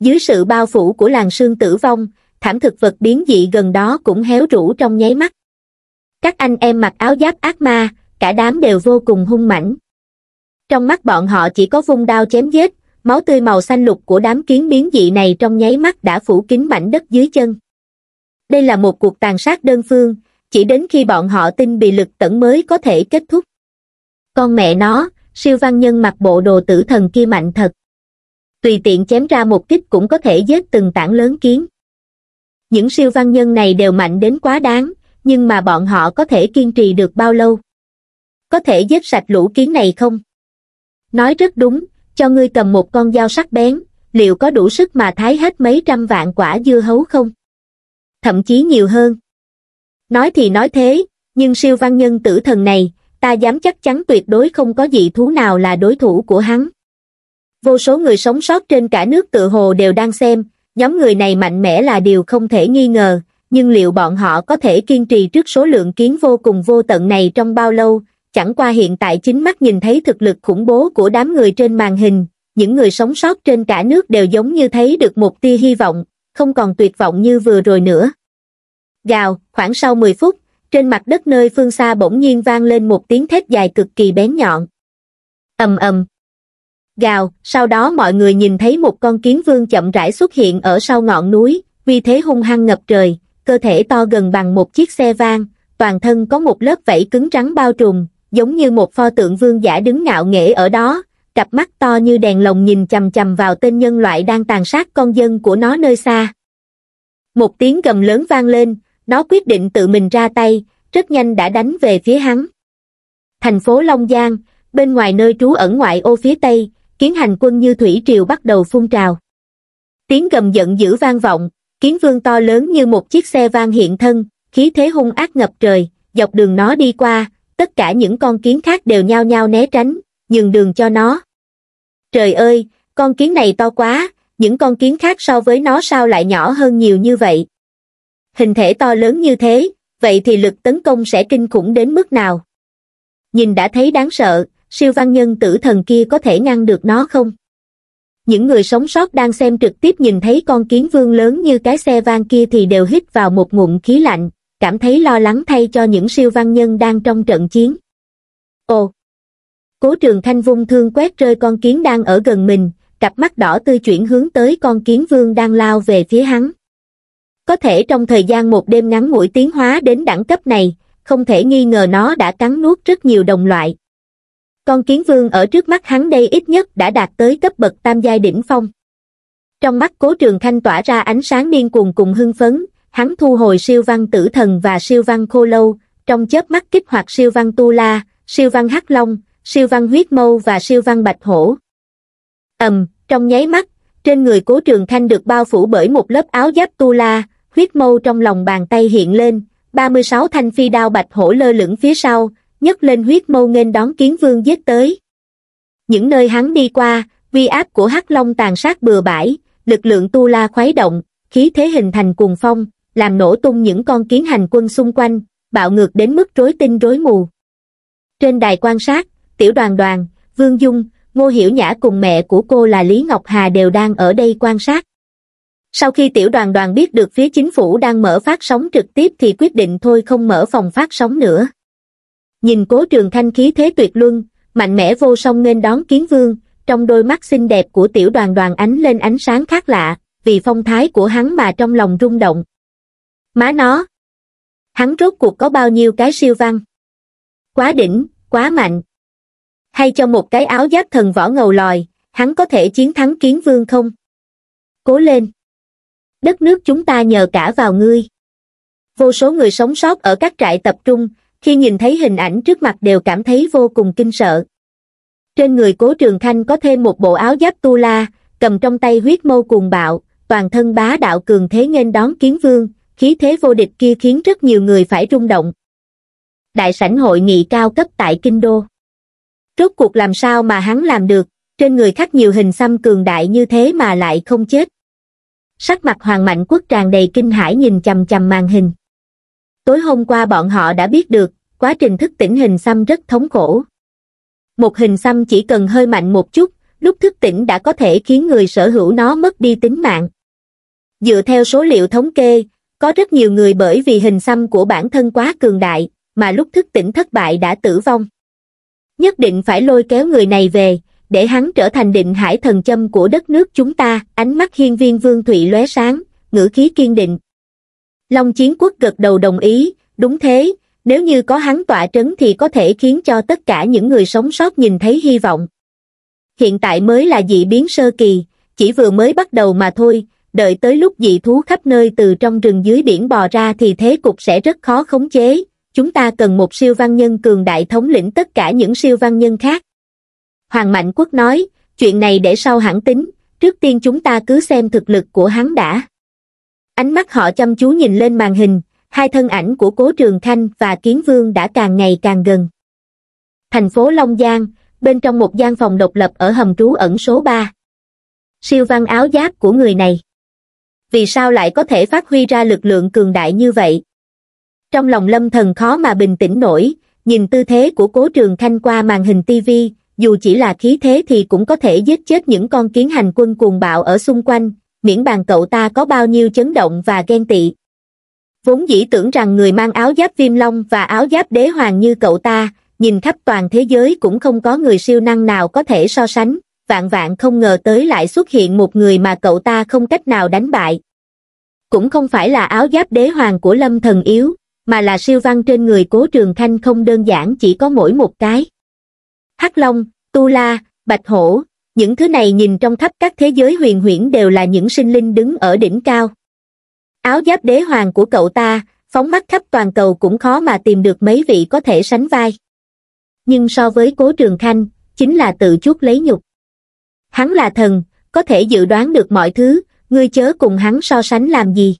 Dưới sự bao phủ của làn sương tử vong, thảm thực vật biến dị gần đó cũng héo rũ trong nháy mắt. Các anh em mặc áo giáp ác ma, cả đám đều vô cùng hung mãnh. Trong mắt bọn họ chỉ có vung đao chém giết, máu tươi màu xanh lục của đám kiến biến dị này trong nháy mắt đã phủ kín mảnh đất dưới chân. Đây là một cuộc tàn sát đơn phương, chỉ đến khi bọn họ tin bị lực tẩn mới có thể kết thúc. Con mẹ nó, siêu văn nhân mặc bộ đồ tử thần kia mạnh thật. Tùy tiện chém ra một kích cũng có thể giết từng tảng lớn kiến. Những siêu văn nhân này đều mạnh đến quá đáng, nhưng mà bọn họ có thể kiên trì được bao lâu? Có thể giết sạch lũ kiến này không? Nói rất đúng, cho ngươi cầm một con dao sắc bén, liệu có đủ sức mà thái hết mấy trăm vạn quả dưa hấu không? Thậm chí nhiều hơn. Nói thì nói thế, nhưng siêu văn nhân tử thần này, ta dám chắc chắn tuyệt đối không có dị thú nào là đối thủ của hắn. Vô số người sống sót trên cả nước tựa hồ đều đang xem, nhóm người này mạnh mẽ là điều không thể nghi ngờ, nhưng liệu bọn họ có thể kiên trì trước số lượng kiến vô cùng vô tận này trong bao lâu? Chẳng qua hiện tại chính mắt nhìn thấy thực lực khủng bố của đám người trên màn hình, những người sống sót trên cả nước đều giống như thấy được một tia hy vọng, không còn tuyệt vọng như vừa rồi nữa. Gào, khoảng sau mười phút, trên mặt đất nơi phương xa bỗng nhiên vang lên một tiếng thét dài cực kỳ bén nhọn. Ầm ầm. Gào, sau đó mọi người nhìn thấy một con kiến vương chậm rãi xuất hiện ở sau ngọn núi, uy thế hung hăng ngập trời, cơ thể to gần bằng một chiếc xe van, toàn thân có một lớp vảy cứng rắn bao trùm, giống như một pho tượng vương giả đứng ngạo nghễ ở đó, cặp mắt to như đèn lồng nhìn chằm chằm vào tên nhân loại đang tàn sát con dân của nó nơi xa. Một tiếng gầm lớn vang lên, nó quyết định tự mình ra tay, rất nhanh đã đánh về phía hắn. Thành phố Long Giang, bên ngoài nơi trú ẩn ngoại ô phía Tây, kiến hành quân như thủy triều bắt đầu phun trào. Tiếng gầm giận dữ vang vọng, kiến vương to lớn như một chiếc xe van hiện thân, khí thế hung ác ngập trời, dọc đường nó đi qua, tất cả những con kiến khác đều nhao nhao né tránh, nhường đường cho nó. Trời ơi, con kiến này to quá, những con kiến khác so với nó sao lại nhỏ hơn nhiều như vậy? Hình thể to lớn như thế, vậy thì lực tấn công sẽ kinh khủng đến mức nào? Nhìn đã thấy đáng sợ, siêu văn nhân tử thần kia có thể ngăn được nó không? Những người sống sót đang xem trực tiếp nhìn thấy con kiến vương lớn như cái xe van kia thì đều hít vào một ngụm khí lạnh, cảm thấy lo lắng thay cho những siêu văn nhân đang trong trận chiến. Ồ! Cố Trường Khanh vung thương quét rơi con kiến đang ở gần mình, cặp mắt đỏ tươi chuyển hướng tới con kiến vương đang lao về phía hắn. Có thể trong thời gian một đêm ngắn ngủi tiến hóa đến đẳng cấp này, không thể nghi ngờ nó đã cắn nuốt rất nhiều đồng loại. Con kiến vương ở trước mắt hắn đây ít nhất đã đạt tới cấp bậc tam giai đỉnh phong. Trong mắt Cố Trường Khanh tỏa ra ánh sáng điên cuồng cùng hưng phấn, hắn thu hồi siêu văn tử thần và siêu văn khô lâu, trong chớp mắt kích hoạt siêu văn Tu La, siêu văn Hắc Long, siêu văn Huyết Mâu và siêu văn Bạch Hổ. Ầm, trong nháy mắt, trên người Cố Trường Thanh được bao phủ bởi một lớp áo giáp Tu La, Huyết Mâu trong lòng bàn tay hiện lên, ba mươi sáu thanh phi đao Bạch Hổ lơ lửng phía sau, nhấc lên Huyết Mâu nghênh đón Kiến Vương giết tới. Những nơi hắn đi qua, uy áp của Hắc Long tàn sát bừa bãi, lực lượng Tu La khuấy động, khí thế hình thành cuồng phong, làm nổ tung những con kiến hành quân xung quanh, bạo ngược đến mức rối tinh rối mù. Trên đài quan sát, Tiểu Đoàn Đoàn, Vương Dung, Ngô Hiểu Nhã cùng mẹ của cô là Lý Ngọc Hà đều đang ở đây quan sát. Sau khi Tiểu Đoàn Đoàn biết được phía chính phủ đang mở phát sóng trực tiếp thì quyết định thôi không mở phòng phát sóng nữa. Nhìn Cố Trường Thanh khí thế tuyệt luân, mạnh mẽ vô song nên đón Kiến Vương, trong đôi mắt xinh đẹp của Tiểu Đoàn Đoàn ánh lên ánh sáng khác lạ, vì phong thái của hắn mà trong lòng rung động. Má nó! Hắn rốt cuộc có bao nhiêu cái siêu văn? Quá đỉnh, quá mạnh! Hay cho một cái áo giáp thần võ ngầu lòi, hắn có thể chiến thắng Kiến Vương không? Cố lên! Đất nước chúng ta nhờ cả vào ngươi! Vô số người sống sót ở các trại tập trung, khi nhìn thấy hình ảnh trước mặt đều cảm thấy vô cùng kinh sợ. Trên người Cố Trường Thanh có thêm một bộ áo giáp Tu La, cầm trong tay Huyết Mâu cuồng bạo, toàn thân bá đạo cường thế nghênh đón Kiến Vương, khí thế vô địch kia khiến rất nhiều người phải rung động. Đại sảnh hội nghị cao cấp tại Kinh Đô. Rốt cuộc làm sao mà hắn làm được, trên người khắc nhiều hình xăm cường đại như thế mà lại không chết. Sắc mặt Hoàng Mạnh Quốc tràn đầy kinh hãi nhìn chằm chằm màn hình. Tối hôm qua bọn họ đã biết được, quá trình thức tỉnh hình xăm rất thống khổ. Một hình xăm chỉ cần hơi mạnh một chút, lúc thức tỉnh đã có thể khiến người sở hữu nó mất đi tính mạng. Dựa theo số liệu thống kê, có rất nhiều người bởi vì hình xăm của bản thân quá cường đại, mà lúc thức tỉnh thất bại đã tử vong. Nhất định phải lôi kéo người này về, để hắn trở thành định hải thần châm của đất nước chúng ta. Ánh mắt Hiên Viên Vương Thụy lóe sáng, ngữ khí kiên định. Long Chiến Quốc gật đầu đồng ý, đúng thế, nếu như có hắn tọa trấn thì có thể khiến cho tất cả những người sống sót nhìn thấy hy vọng. Hiện tại mới là dị biến sơ kỳ, chỉ vừa mới bắt đầu mà thôi, đợi tới lúc dị thú khắp nơi từ trong rừng dưới biển bò ra thì thế cục sẽ rất khó khống chế, chúng ta cần một siêu văn nhân cường đại thống lĩnh tất cả những siêu văn nhân khác. Hoàng Mạnh Quốc nói, chuyện này để sau hẳn tính, trước tiên chúng ta cứ xem thực lực của hắn đã. Ánh mắt họ chăm chú nhìn lên màn hình, hai thân ảnh của Cố Trường Thanh và Kiến Vương đã càng ngày càng gần. Thành phố Long Giang, bên trong một gian phòng độc lập ở hầm trú ẩn số ba. Siêu văn áo giáp của người này, vì sao lại có thể phát huy ra lực lượng cường đại như vậy? Trong lòng Lâm Thần khó mà bình tĩnh nổi, nhìn tư thế của Cố Trường Thanh qua màn hình ti vi, dù chỉ là khí thế thì cũng có thể giết chết những con kiến hành quân cuồng bạo ở xung quanh, miễn bàn cậu ta có bao nhiêu chấn động và ghen tị. Vốn dĩ tưởng rằng người mang áo giáp Viêm Long và áo giáp Đế Hoàng như cậu ta, nhìn khắp toàn thế giới cũng không có người siêu năng nào có thể so sánh, vạn vạn không ngờ tới lại xuất hiện một người mà cậu ta không cách nào đánh bại. Cũng không phải là áo giáp Đế Hoàng của Lâm Thần yếu, mà là siêu văn trên người Cố Trường Thanh không đơn giản chỉ có mỗi một cái. Hắc Long, Tu La, Bạch Hổ, những thứ này nhìn trong khắp các thế giới huyền huyễn đều là những sinh linh đứng ở đỉnh cao. Áo giáp Đế Hoàng của cậu ta, phóng mắt khắp toàn cầu cũng khó mà tìm được mấy vị có thể sánh vai. Nhưng so với Cố Trường Thanh, chính là tự chuốc lấy nhục. Hắn là thần, có thể dự đoán được mọi thứ, ngươi chớ cùng hắn so sánh làm gì.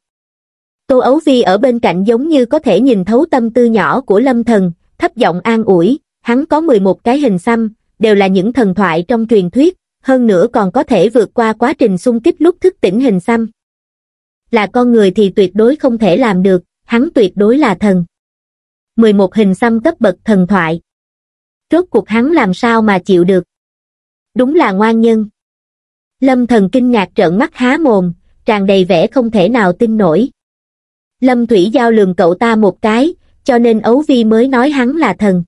Tô Ấu Vi ở bên cạnh giống như có thể nhìn thấu tâm tư nhỏ của Lâm Thần, thấp giọng an ủi, hắn có mười một cái hình xăm, đều là những thần thoại trong truyền thuyết, hơn nữa còn có thể vượt qua quá trình xung kích lúc thức tỉnh hình xăm. Là con người thì tuyệt đối không thể làm được, hắn tuyệt đối là thần. mười một hình xăm cấp bậc thần thoại. Rốt cuộc hắn làm sao mà chịu được? Đúng là ngoan nhân. Lâm Thần kinh ngạc trợn mắt há mồm, tràn đầy vẻ không thể nào tin nổi. Lâm Thủy Giao lườm cậu ta một cái, cho nên Ấu Vi mới nói hắn là thần.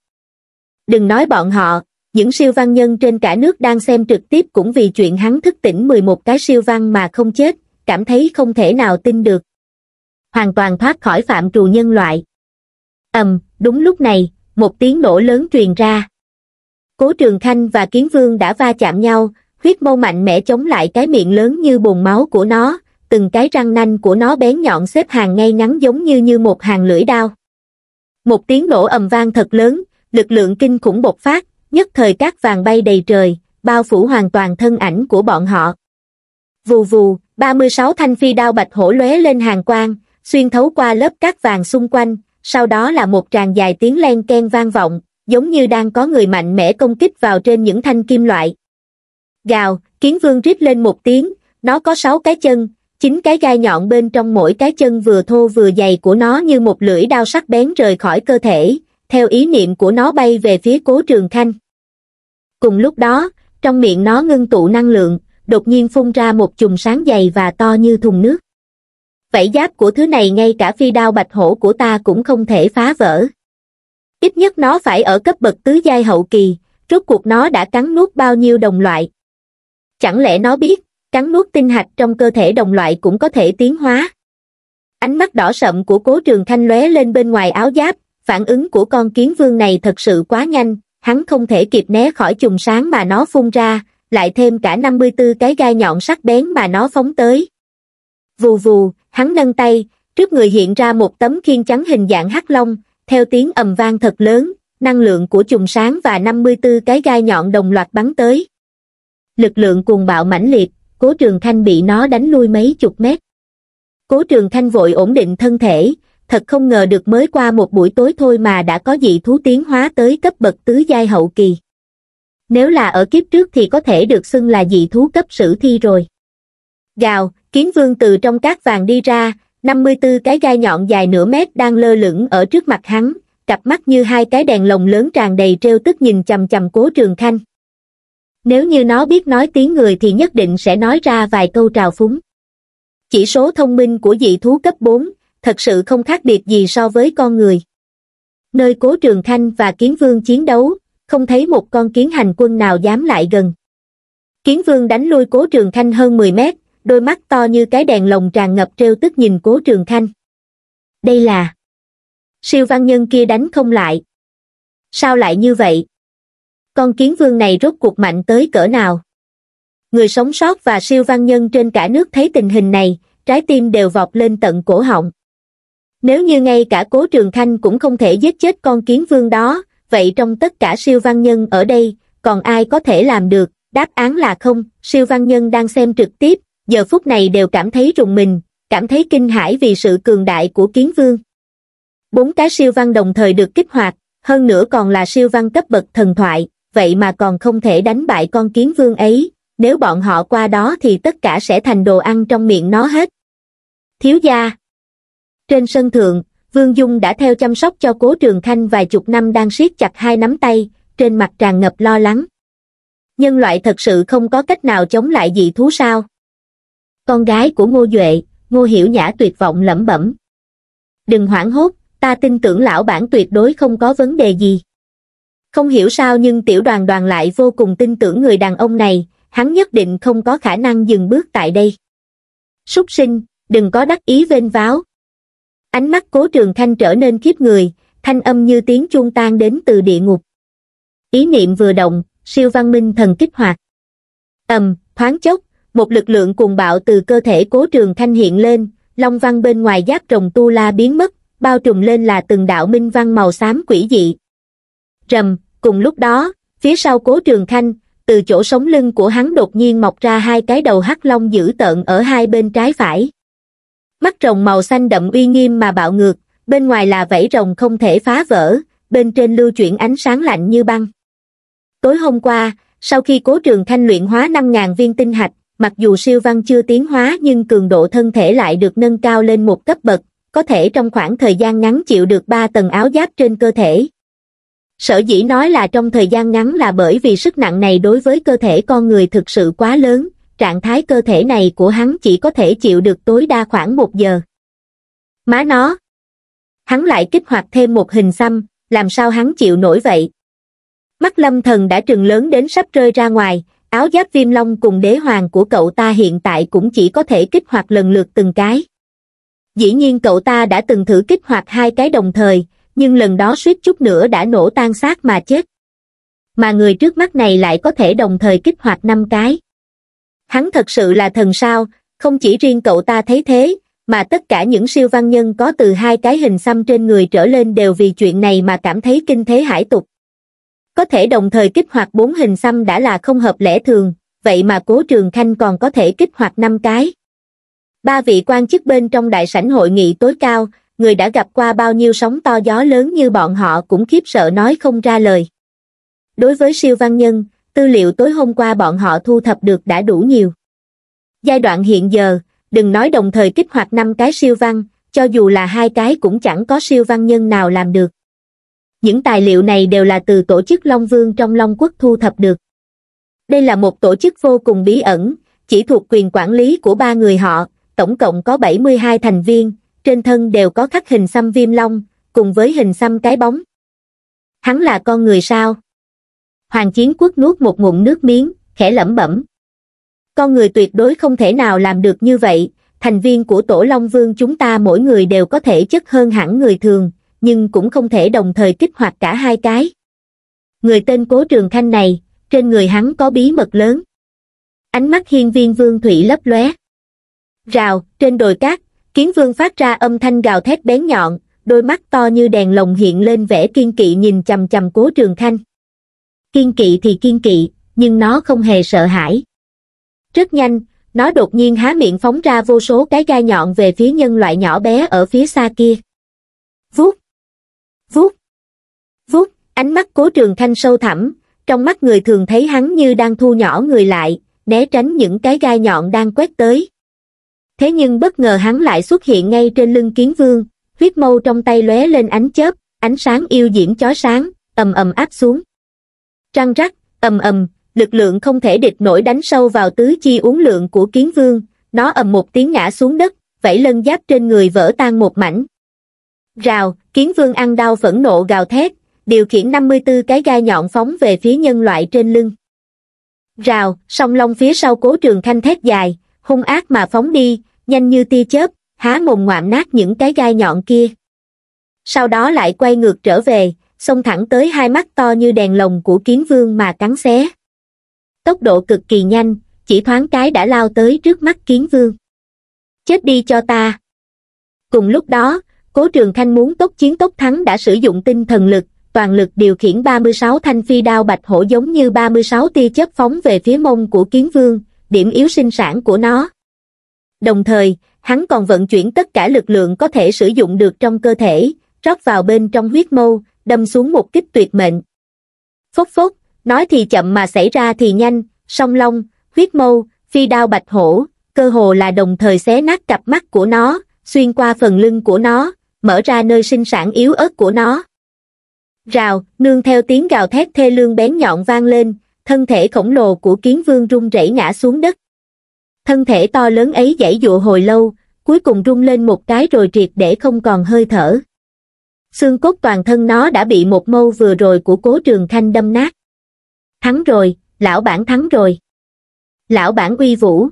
Đừng nói bọn họ, những siêu văn nhân trên cả nước đang xem trực tiếp cũng vì chuyện hắn thức tỉnh mười một cái siêu văn mà không chết, cảm thấy không thể nào tin được. Hoàn toàn thoát khỏi phạm trù nhân loại. Ầm, um, đúng lúc này, một tiếng nổ lớn truyền ra. Cố Trường Thanh và Kiến Vương đã va chạm nhau, Huyết Mâu mạnh mẽ chống lại cái miệng lớn như bồn máu của nó, từng cái răng nanh của nó bén nhọn xếp hàng ngay ngắn giống như như một hàng lưỡi đao. Một tiếng nổ ầm vang thật lớn, lực lượng kinh khủng bộc phát, nhất thời cát vàng bay đầy trời, bao phủ hoàn toàn thân ảnh của bọn họ. Vù vù, ba mươi sáu thanh phi đao bạch hổ lóe lên hàng quang, xuyên thấu qua lớp cát vàng xung quanh, sau đó là một tràng dài tiếng len ken vang vọng, giống như đang có người mạnh mẽ công kích vào trên những thanh kim loại. Gào, kiến vương rít lên một tiếng, nó có sáu cái chân, chín cái gai nhọn bên trong mỗi cái chân vừa thô vừa dày của nó như một lưỡi đao sắc bén rời khỏi cơ thể, theo ý niệm của nó bay về phía Cố Trường Khanh. Cùng lúc đó, trong miệng nó ngưng tụ năng lượng, đột nhiên phun ra một chùm sáng dày và to như thùng nước. Vảy giáp của thứ này ngay cả phi đao bạch hổ của ta cũng không thể phá vỡ. Ít nhất nó phải ở cấp bậc tứ giai hậu kỳ, rốt cuộc nó đã cắn nuốt bao nhiêu đồng loại. Chẳng lẽ nó biết, cắn nuốt tinh hạch trong cơ thể đồng loại cũng có thể tiến hóa? Ánh mắt đỏ sậm của Cố Trường Khanh lóe lên bên ngoài áo giáp, phản ứng của con kiến vương này thật sự quá nhanh, hắn không thể kịp né khỏi chùm sáng mà nó phun ra, lại thêm cả năm mươi tư cái gai nhọn sắc bén mà nó phóng tới. Vù vù, hắn nâng tay, trước người hiện ra một tấm khiên trắng hình dạng hắc long, theo tiếng ầm vang thật lớn, năng lượng của chùm sáng và năm mươi tư cái gai nhọn đồng loạt bắn tới. Lực lượng cuồng bạo mãnh liệt, Cố Trường Khanh bị nó đánh lui mấy chục mét. Cố Trường Khanh vội ổn định thân thể, thật không ngờ được mới qua một buổi tối thôi mà đã có dị thú tiến hóa tới cấp bậc tứ giai hậu kỳ. Nếu là ở kiếp trước thì có thể được xưng là dị thú cấp sử thi rồi. Gào, kiến vương từ trong cát vàng đi ra, năm mươi tư cái gai nhọn dài nửa mét đang lơ lửng ở trước mặt hắn, cặp mắt như hai cái đèn lồng lớn tràn đầy trêu tức nhìn chằm chằm Cố Trường Khanh. Nếu như nó biết nói tiếng người thì nhất định sẽ nói ra vài câu trào phúng. Chỉ số thông minh của dị thú cấp bốn, thật sự không khác biệt gì so với con người. Nơi Cố Trường Khanh và Kiến Vương chiến đấu, không thấy một con kiến hành quân nào dám lại gần. Kiến Vương đánh lui Cố Trường Khanh hơn mười mét, đôi mắt to như cái đèn lồng tràn ngập trêu tức nhìn Cố Trường Khanh. Đây là... siêu văn nhân kia đánh không lại. Sao lại như vậy? Con kiến vương này rốt cuộc mạnh tới cỡ nào? Người sống sót và siêu văn nhân trên cả nước thấy tình hình này, trái tim đều vọt lên tận cổ họng. Nếu như ngay cả Cố Trường Khanh cũng không thể giết chết con kiến vương đó, vậy trong tất cả siêu văn nhân ở đây, còn ai có thể làm được? Đáp án là không. Siêu văn nhân đang xem trực tiếp, giờ phút này đều cảm thấy rùng mình, cảm thấy kinh hãi vì sự cường đại của kiến vương. Bốn cái siêu văn đồng thời được kích hoạt, hơn nữa còn là siêu văn cấp bậc thần thoại. Vậy mà còn không thể đánh bại con kiến vương ấy, nếu bọn họ qua đó thì tất cả sẽ thành đồ ăn trong miệng nó hết. Thiếu gia. Trên sân thượng, Vương Dung đã theo chăm sóc cho Cố Trường Khanh vài chục năm đang siết chặt hai nắm tay, trên mặt tràn ngập lo lắng. Nhân loại thật sự không có cách nào chống lại dị thú sao? Con gái của Ngô Duệ, Ngô Hiểu Nhã tuyệt vọng lẩm bẩm. Đừng hoảng hốt, ta tin tưởng lão bản tuyệt đối không có vấn đề gì. Không hiểu sao nhưng tiểu đoàn đoàn lại vô cùng tin tưởng người đàn ông này, hắn nhất định không có khả năng dừng bước tại đây. Súc sinh, đừng có đắc ý vênh váo. Ánh mắt Cố Trường Khanh trở nên khiếp người, thanh âm như tiếng chuông tan đến từ địa ngục. Ý niệm vừa động, siêu văn minh thần kích hoạt. Ầm, thoáng chốc, một lực lượng cuồng bạo từ cơ thể Cố Trường Khanh hiện lên, long văn bên ngoài giáp rồng tu la biến mất, bao trùm lên là từng đạo minh văn màu xám quỷ dị. Rầm, cùng lúc đó, phía sau Cố Trường Khanh, từ chỗ sống lưng của hắn đột nhiên mọc ra hai cái đầu hắc long dữ tợn ở hai bên trái phải. Mắt rồng màu xanh đậm uy nghiêm mà bạo ngược, bên ngoài là vảy rồng không thể phá vỡ, bên trên lưu chuyển ánh sáng lạnh như băng. Tối hôm qua, sau khi Cố Trường Khanh luyện hóa năm nghìn viên tinh hạch, mặc dù siêu văn chưa tiến hóa nhưng cường độ thân thể lại được nâng cao lên một cấp bậc, có thể trong khoảng thời gian ngắn chịu được ba tầng áo giáp trên cơ thể. Sở dĩ nói là trong thời gian ngắn là bởi vì sức nặng này đối với cơ thể con người thực sự quá lớn, trạng thái cơ thể này của hắn chỉ có thể chịu được tối đa khoảng một giờ. Má nó! Hắn lại kích hoạt thêm một hình xăm, làm sao hắn chịu nổi vậy? Mắt Lâm Thần đã trừng lớn đến sắp rơi ra ngoài, áo giáp viêm long cùng đế hoàng của cậu ta hiện tại cũng chỉ có thể kích hoạt lần lượt từng cái. Dĩ nhiên cậu ta đã từng thử kích hoạt hai cái đồng thời, nhưng lần đó suýt chút nữa đã nổ tan xác mà chết. Mà người trước mắt này lại có thể đồng thời kích hoạt năm cái. Hắn thật sự là thần sao? Không chỉ riêng cậu ta thấy thế, mà tất cả những siêu văn nhân có từ hai cái hình xăm trên người trở lên đều vì chuyện này mà cảm thấy kinh thế hải tục. Có thể đồng thời kích hoạt bốn hình xăm đã là không hợp lẽ thường, vậy mà Cố Trường Khanh còn có thể kích hoạt năm cái. Ba vị quan chức bên trong đại sảnh hội nghị tối cao, người đã gặp qua bao nhiêu sóng to gió lớn như bọn họ cũng khiếp sợ nói không ra lời. Đối với siêu văn nhân, tư liệu tối hôm qua bọn họ thu thập được đã đủ nhiều. Giai đoạn hiện giờ, đừng nói đồng thời kích hoạt năm cái siêu văn, cho dù là hai cái cũng chẳng có siêu văn nhân nào làm được. Những tài liệu này đều là từ tổ chức Long Vương trong Long Quốc thu thập được. Đây là một tổ chức vô cùng bí ẩn, chỉ thuộc quyền quản lý của ba người họ, tổng cộng có bảy mươi hai thành viên, trên thân đều có khắc hình xăm viêm long, cùng với hình xăm cái bóng. Hắn là con người sao? Hoàng Chiến Quốc nuốt một ngụm nước miếng, khẽ lẩm bẩm. Con người tuyệt đối không thể nào làm được như vậy, thành viên của Tổ Long Vương chúng ta mỗi người đều có thể chất hơn hẳn người thường, nhưng cũng không thể đồng thời kích hoạt cả hai cái. Người tên Cố Trường Khanh này, trên người hắn có bí mật lớn. Ánh mắt Hiên Viên Vương Thủy lấp lóe. Rào, trên đồi cát, Kiến Vương phát ra âm thanh gào thét bén nhọn, đôi mắt to như đèn lồng hiện lên vẻ kiên kỵ nhìn chằm chằm Cố Trường Khanh. Kiên kỵ thì kiên kỵ, nhưng nó không hề sợ hãi. Rất nhanh, nó đột nhiên há miệng phóng ra vô số cái gai nhọn về phía nhân loại nhỏ bé ở phía xa kia. Vuốt, vuốt, vuốt, ánh mắt Cố Trường Khanh sâu thẳm, trong mắt người thường thấy hắn như đang thu nhỏ người lại, né tránh những cái gai nhọn đang quét tới. Thế nhưng bất ngờ hắn lại xuất hiện ngay trên lưng Kiến Vương, huyết mâu trong tay lóe lên ánh chớp, ánh sáng yêu diễm chói sáng, ầm ầm áp xuống. Răng rắc, ầm ầm, lực lượng không thể địch nổi đánh sâu vào tứ chi uốn lượn của Kiến Vương, nó ầm một tiếng ngã xuống đất, vảy lân giáp trên người vỡ tan một mảnh. Rào, Kiến Vương ăn đau phẫn nộ gào thét, điều khiển năm mươi tư cái gai nhọn phóng về phía nhân loại trên lưng. Rào, song long phía sau Cố Trường Khanh thét dài, hung ác mà phóng đi, nhanh như tia chớp, há mồm ngoạm nát những cái gai nhọn kia. Sau đó lại quay ngược trở về, xông thẳng tới hai mắt to như đèn lồng của Kiến Vương mà cắn xé. Tốc độ cực kỳ nhanh, chỉ thoáng cái đã lao tới trước mắt Kiến Vương. Chết đi cho ta. Cùng lúc đó, Cố Trường Khanh muốn tốc chiến tốc thắng đã sử dụng tinh thần lực, toàn lực điều khiển ba mươi sáu thanh phi đao bạch hổ giống như ba mươi sáu tia chớp phóng về phía mông của Kiến Vương, điểm yếu sinh sản của nó. Đồng thời, hắn còn vận chuyển tất cả lực lượng có thể sử dụng được trong cơ thể, rót vào bên trong huyết mâu, đâm xuống một kích tuyệt mệnh. Phốc phốc, nói thì chậm mà xảy ra thì nhanh, song long, huyết mâu, phi đao bạch hổ, cơ hồ là đồng thời xé nát cặp mắt của nó, xuyên qua phần lưng của nó, mở ra nơi sinh sản yếu ớt của nó. Rào, nương theo tiếng gào thét thê lương bén nhọn vang lên, thân thể khổng lồ của Kiến Vương rung rẩy ngã xuống đất. Thân thể to lớn ấy giãy dụa hồi lâu, cuối cùng rung lên một cái rồi triệt để không còn hơi thở. Xương cốt toàn thân nó đã bị một mâu vừa rồi của Cố Trường Khanh đâm nát. Thắng rồi, lão bản thắng rồi. Lão bản uy vũ.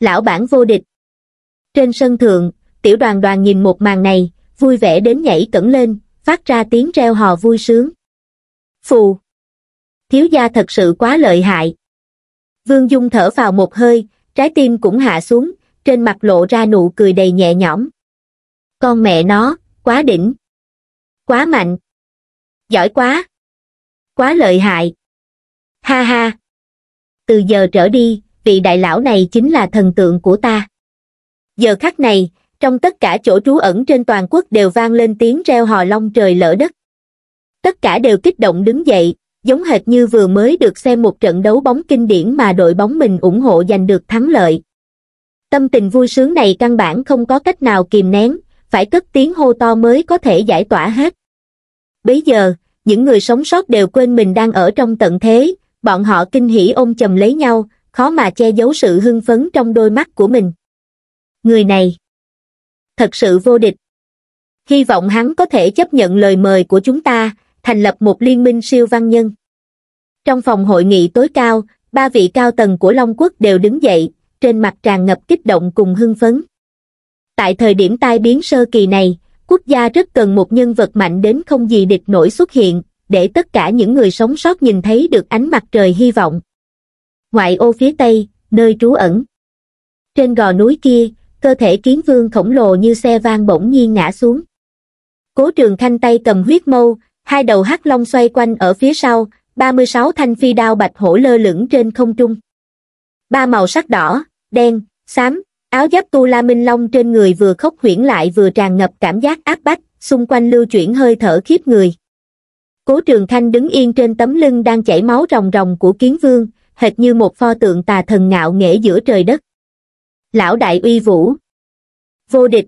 Lão bản vô địch. Trên sân thượng, tiểu đoàn đoàn nhìn một màn này, vui vẻ đến nhảy cẫng lên, phát ra tiếng reo hò vui sướng. Phù. Thiếu gia thật sự quá lợi hại. Vương Dung thở vào một hơi, trái tim cũng hạ xuống, trên mặt lộ ra nụ cười đầy nhẹ nhõm. Con mẹ nó, quá đỉnh. Quá mạnh. Giỏi quá. Quá lợi hại. Ha ha. Từ giờ trở đi, vị đại lão này chính là thần tượng của ta. Giờ khắc này, trong tất cả chỗ trú ẩn trên toàn quốc đều vang lên tiếng reo hò long trời lở đất. Tất cả đều kích động đứng dậy, giống hệt như vừa mới được xem một trận đấu bóng kinh điển mà đội bóng mình ủng hộ giành được thắng lợi. Tâm tình vui sướng này căn bản không có cách nào kìm nén, phải cất tiếng hô to mới có thể giải tỏa hết. Bấy giờ, những người sống sót đều quên mình đang ở trong tận thế, bọn họ kinh hỉ ôm chầm lấy nhau, khó mà che giấu sự hưng phấn trong đôi mắt của mình. Người này, thật sự vô địch. Hy vọng hắn có thể chấp nhận lời mời của chúng ta, thành lập một liên minh siêu văn nhân. Trong phòng hội nghị tối cao, ba vị cao tầng của Long Quốc đều đứng dậy, trên mặt tràn ngập kích động cùng hưng phấn. Tại thời điểm tai biến sơ kỳ này, quốc gia rất cần một nhân vật mạnh đến không gì địch nổi xuất hiện, để tất cả những người sống sót nhìn thấy được ánh mặt trời hy vọng. Ngoại ô phía Tây, nơi trú ẩn. Trên gò núi kia, cơ thể Kiến Vương khổng lồ như xe van bỗng nhiên ngã xuống. Cố Trường Khanh tay cầm huyết mâu, hai đầu hắc long xoay quanh ở phía sau, ba mươi sáu thanh phi đao bạch hổ lơ lửng trên không trung. Ba màu sắc đỏ, đen, xám, áo giáp Tu La Minh Long trên người vừa khốc huyễn lại vừa tràn ngập cảm giác áp bách, xung quanh lưu chuyển hơi thở khiếp người. Cố Trường Khanh đứng yên trên tấm lưng đang chảy máu ròng ròng của Kiến Vương, hệt như một pho tượng tà thần ngạo nghễ giữa trời đất. Lão đại uy vũ, vô địch.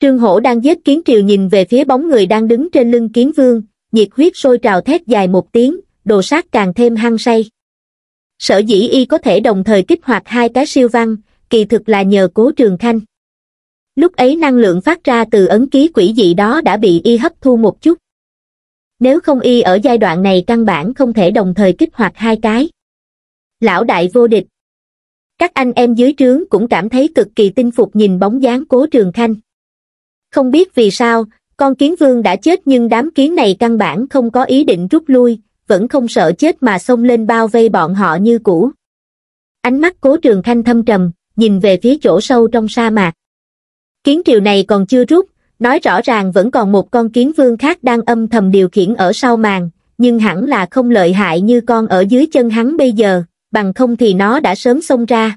Trương Hổ đang giết Kiến Triều nhìn về phía bóng người đang đứng trên lưng Kiến Vương, nhiệt huyết sôi trào thét dài một tiếng, đồ sát càng thêm hăng say. Sở dĩ y có thể đồng thời kích hoạt hai cái siêu văn, kỳ thực là nhờ Cố Trường Khanh. Lúc ấy năng lượng phát ra từ ấn ký quỷ dị đó đã bị y hấp thu một chút. Nếu không y ở giai đoạn này căn bản không thể đồng thời kích hoạt hai cái. Lão đại vô địch. Các anh em dưới trướng cũng cảm thấy cực kỳ tinh phục nhìn bóng dáng Cố Trường Khanh. Không biết vì sao, con Kiến Vương đã chết nhưng đám kiến này căn bản không có ý định rút lui, vẫn không sợ chết mà xông lên bao vây bọn họ như cũ. Ánh mắt Cố Trường Khanh thâm trầm, nhìn về phía chỗ sâu trong sa mạc. Kiến Triều này còn chưa rút, nói rõ ràng vẫn còn một con Kiến Vương khác đang âm thầm điều khiển ở sau màn, nhưng hẳn là không lợi hại như con ở dưới chân hắn bây giờ, bằng không thì nó đã sớm xông ra.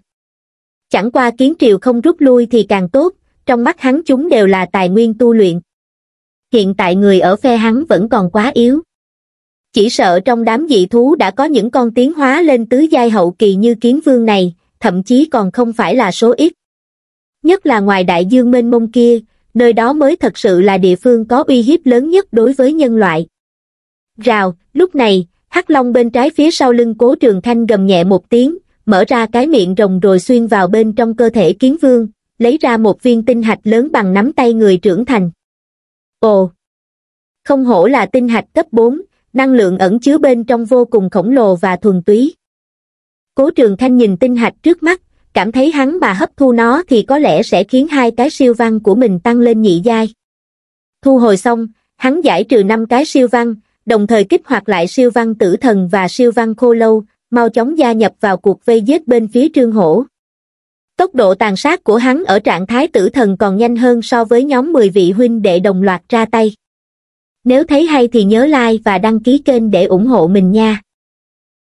Chẳng qua Kiến Triều không rút lui thì càng tốt, trong mắt hắn chúng đều là tài nguyên tu luyện. Hiện tại người ở phe hắn vẫn còn quá yếu. Chỉ sợ trong đám dị thú đã có những con tiến hóa lên tứ giai hậu kỳ như Kiến Vương này, thậm chí còn không phải là số ít. Nhất là ngoài đại dương mênh mông kia, nơi đó mới thật sự là địa phương có uy hiếp lớn nhất đối với nhân loại. Rào, lúc này, hắc long bên trái phía sau lưng Cố Trường Khanh gầm nhẹ một tiếng, mở ra cái miệng rồng rồi xuyên vào bên trong cơ thể Kiến Vương, lấy ra một viên tinh hạch lớn bằng nắm tay người trưởng thành. Ồ! Không hổ là tinh hạch cấp bốn, năng lượng ẩn chứa bên trong vô cùng khổng lồ và thuần túy. Cố Trường Khanh nhìn tinh hạch trước mắt, cảm thấy hắn mà hấp thu nó thì có lẽ sẽ khiến hai cái siêu văn của mình tăng lên nhị giai. Thu hồi xong, hắn giải trừ năm cái siêu văn, đồng thời kích hoạt lại siêu văn tử thần và siêu văn khô lâu, mau chóng gia nhập vào cuộc vây giết bên phía Trương Hổ. Tốc độ tàn sát của hắn ở trạng thái tử thần còn nhanh hơn so với nhóm mười vị huynh đệ đồng loạt ra tay. Nếu thấy hay thì nhớ like và đăng ký kênh để ủng hộ mình nha.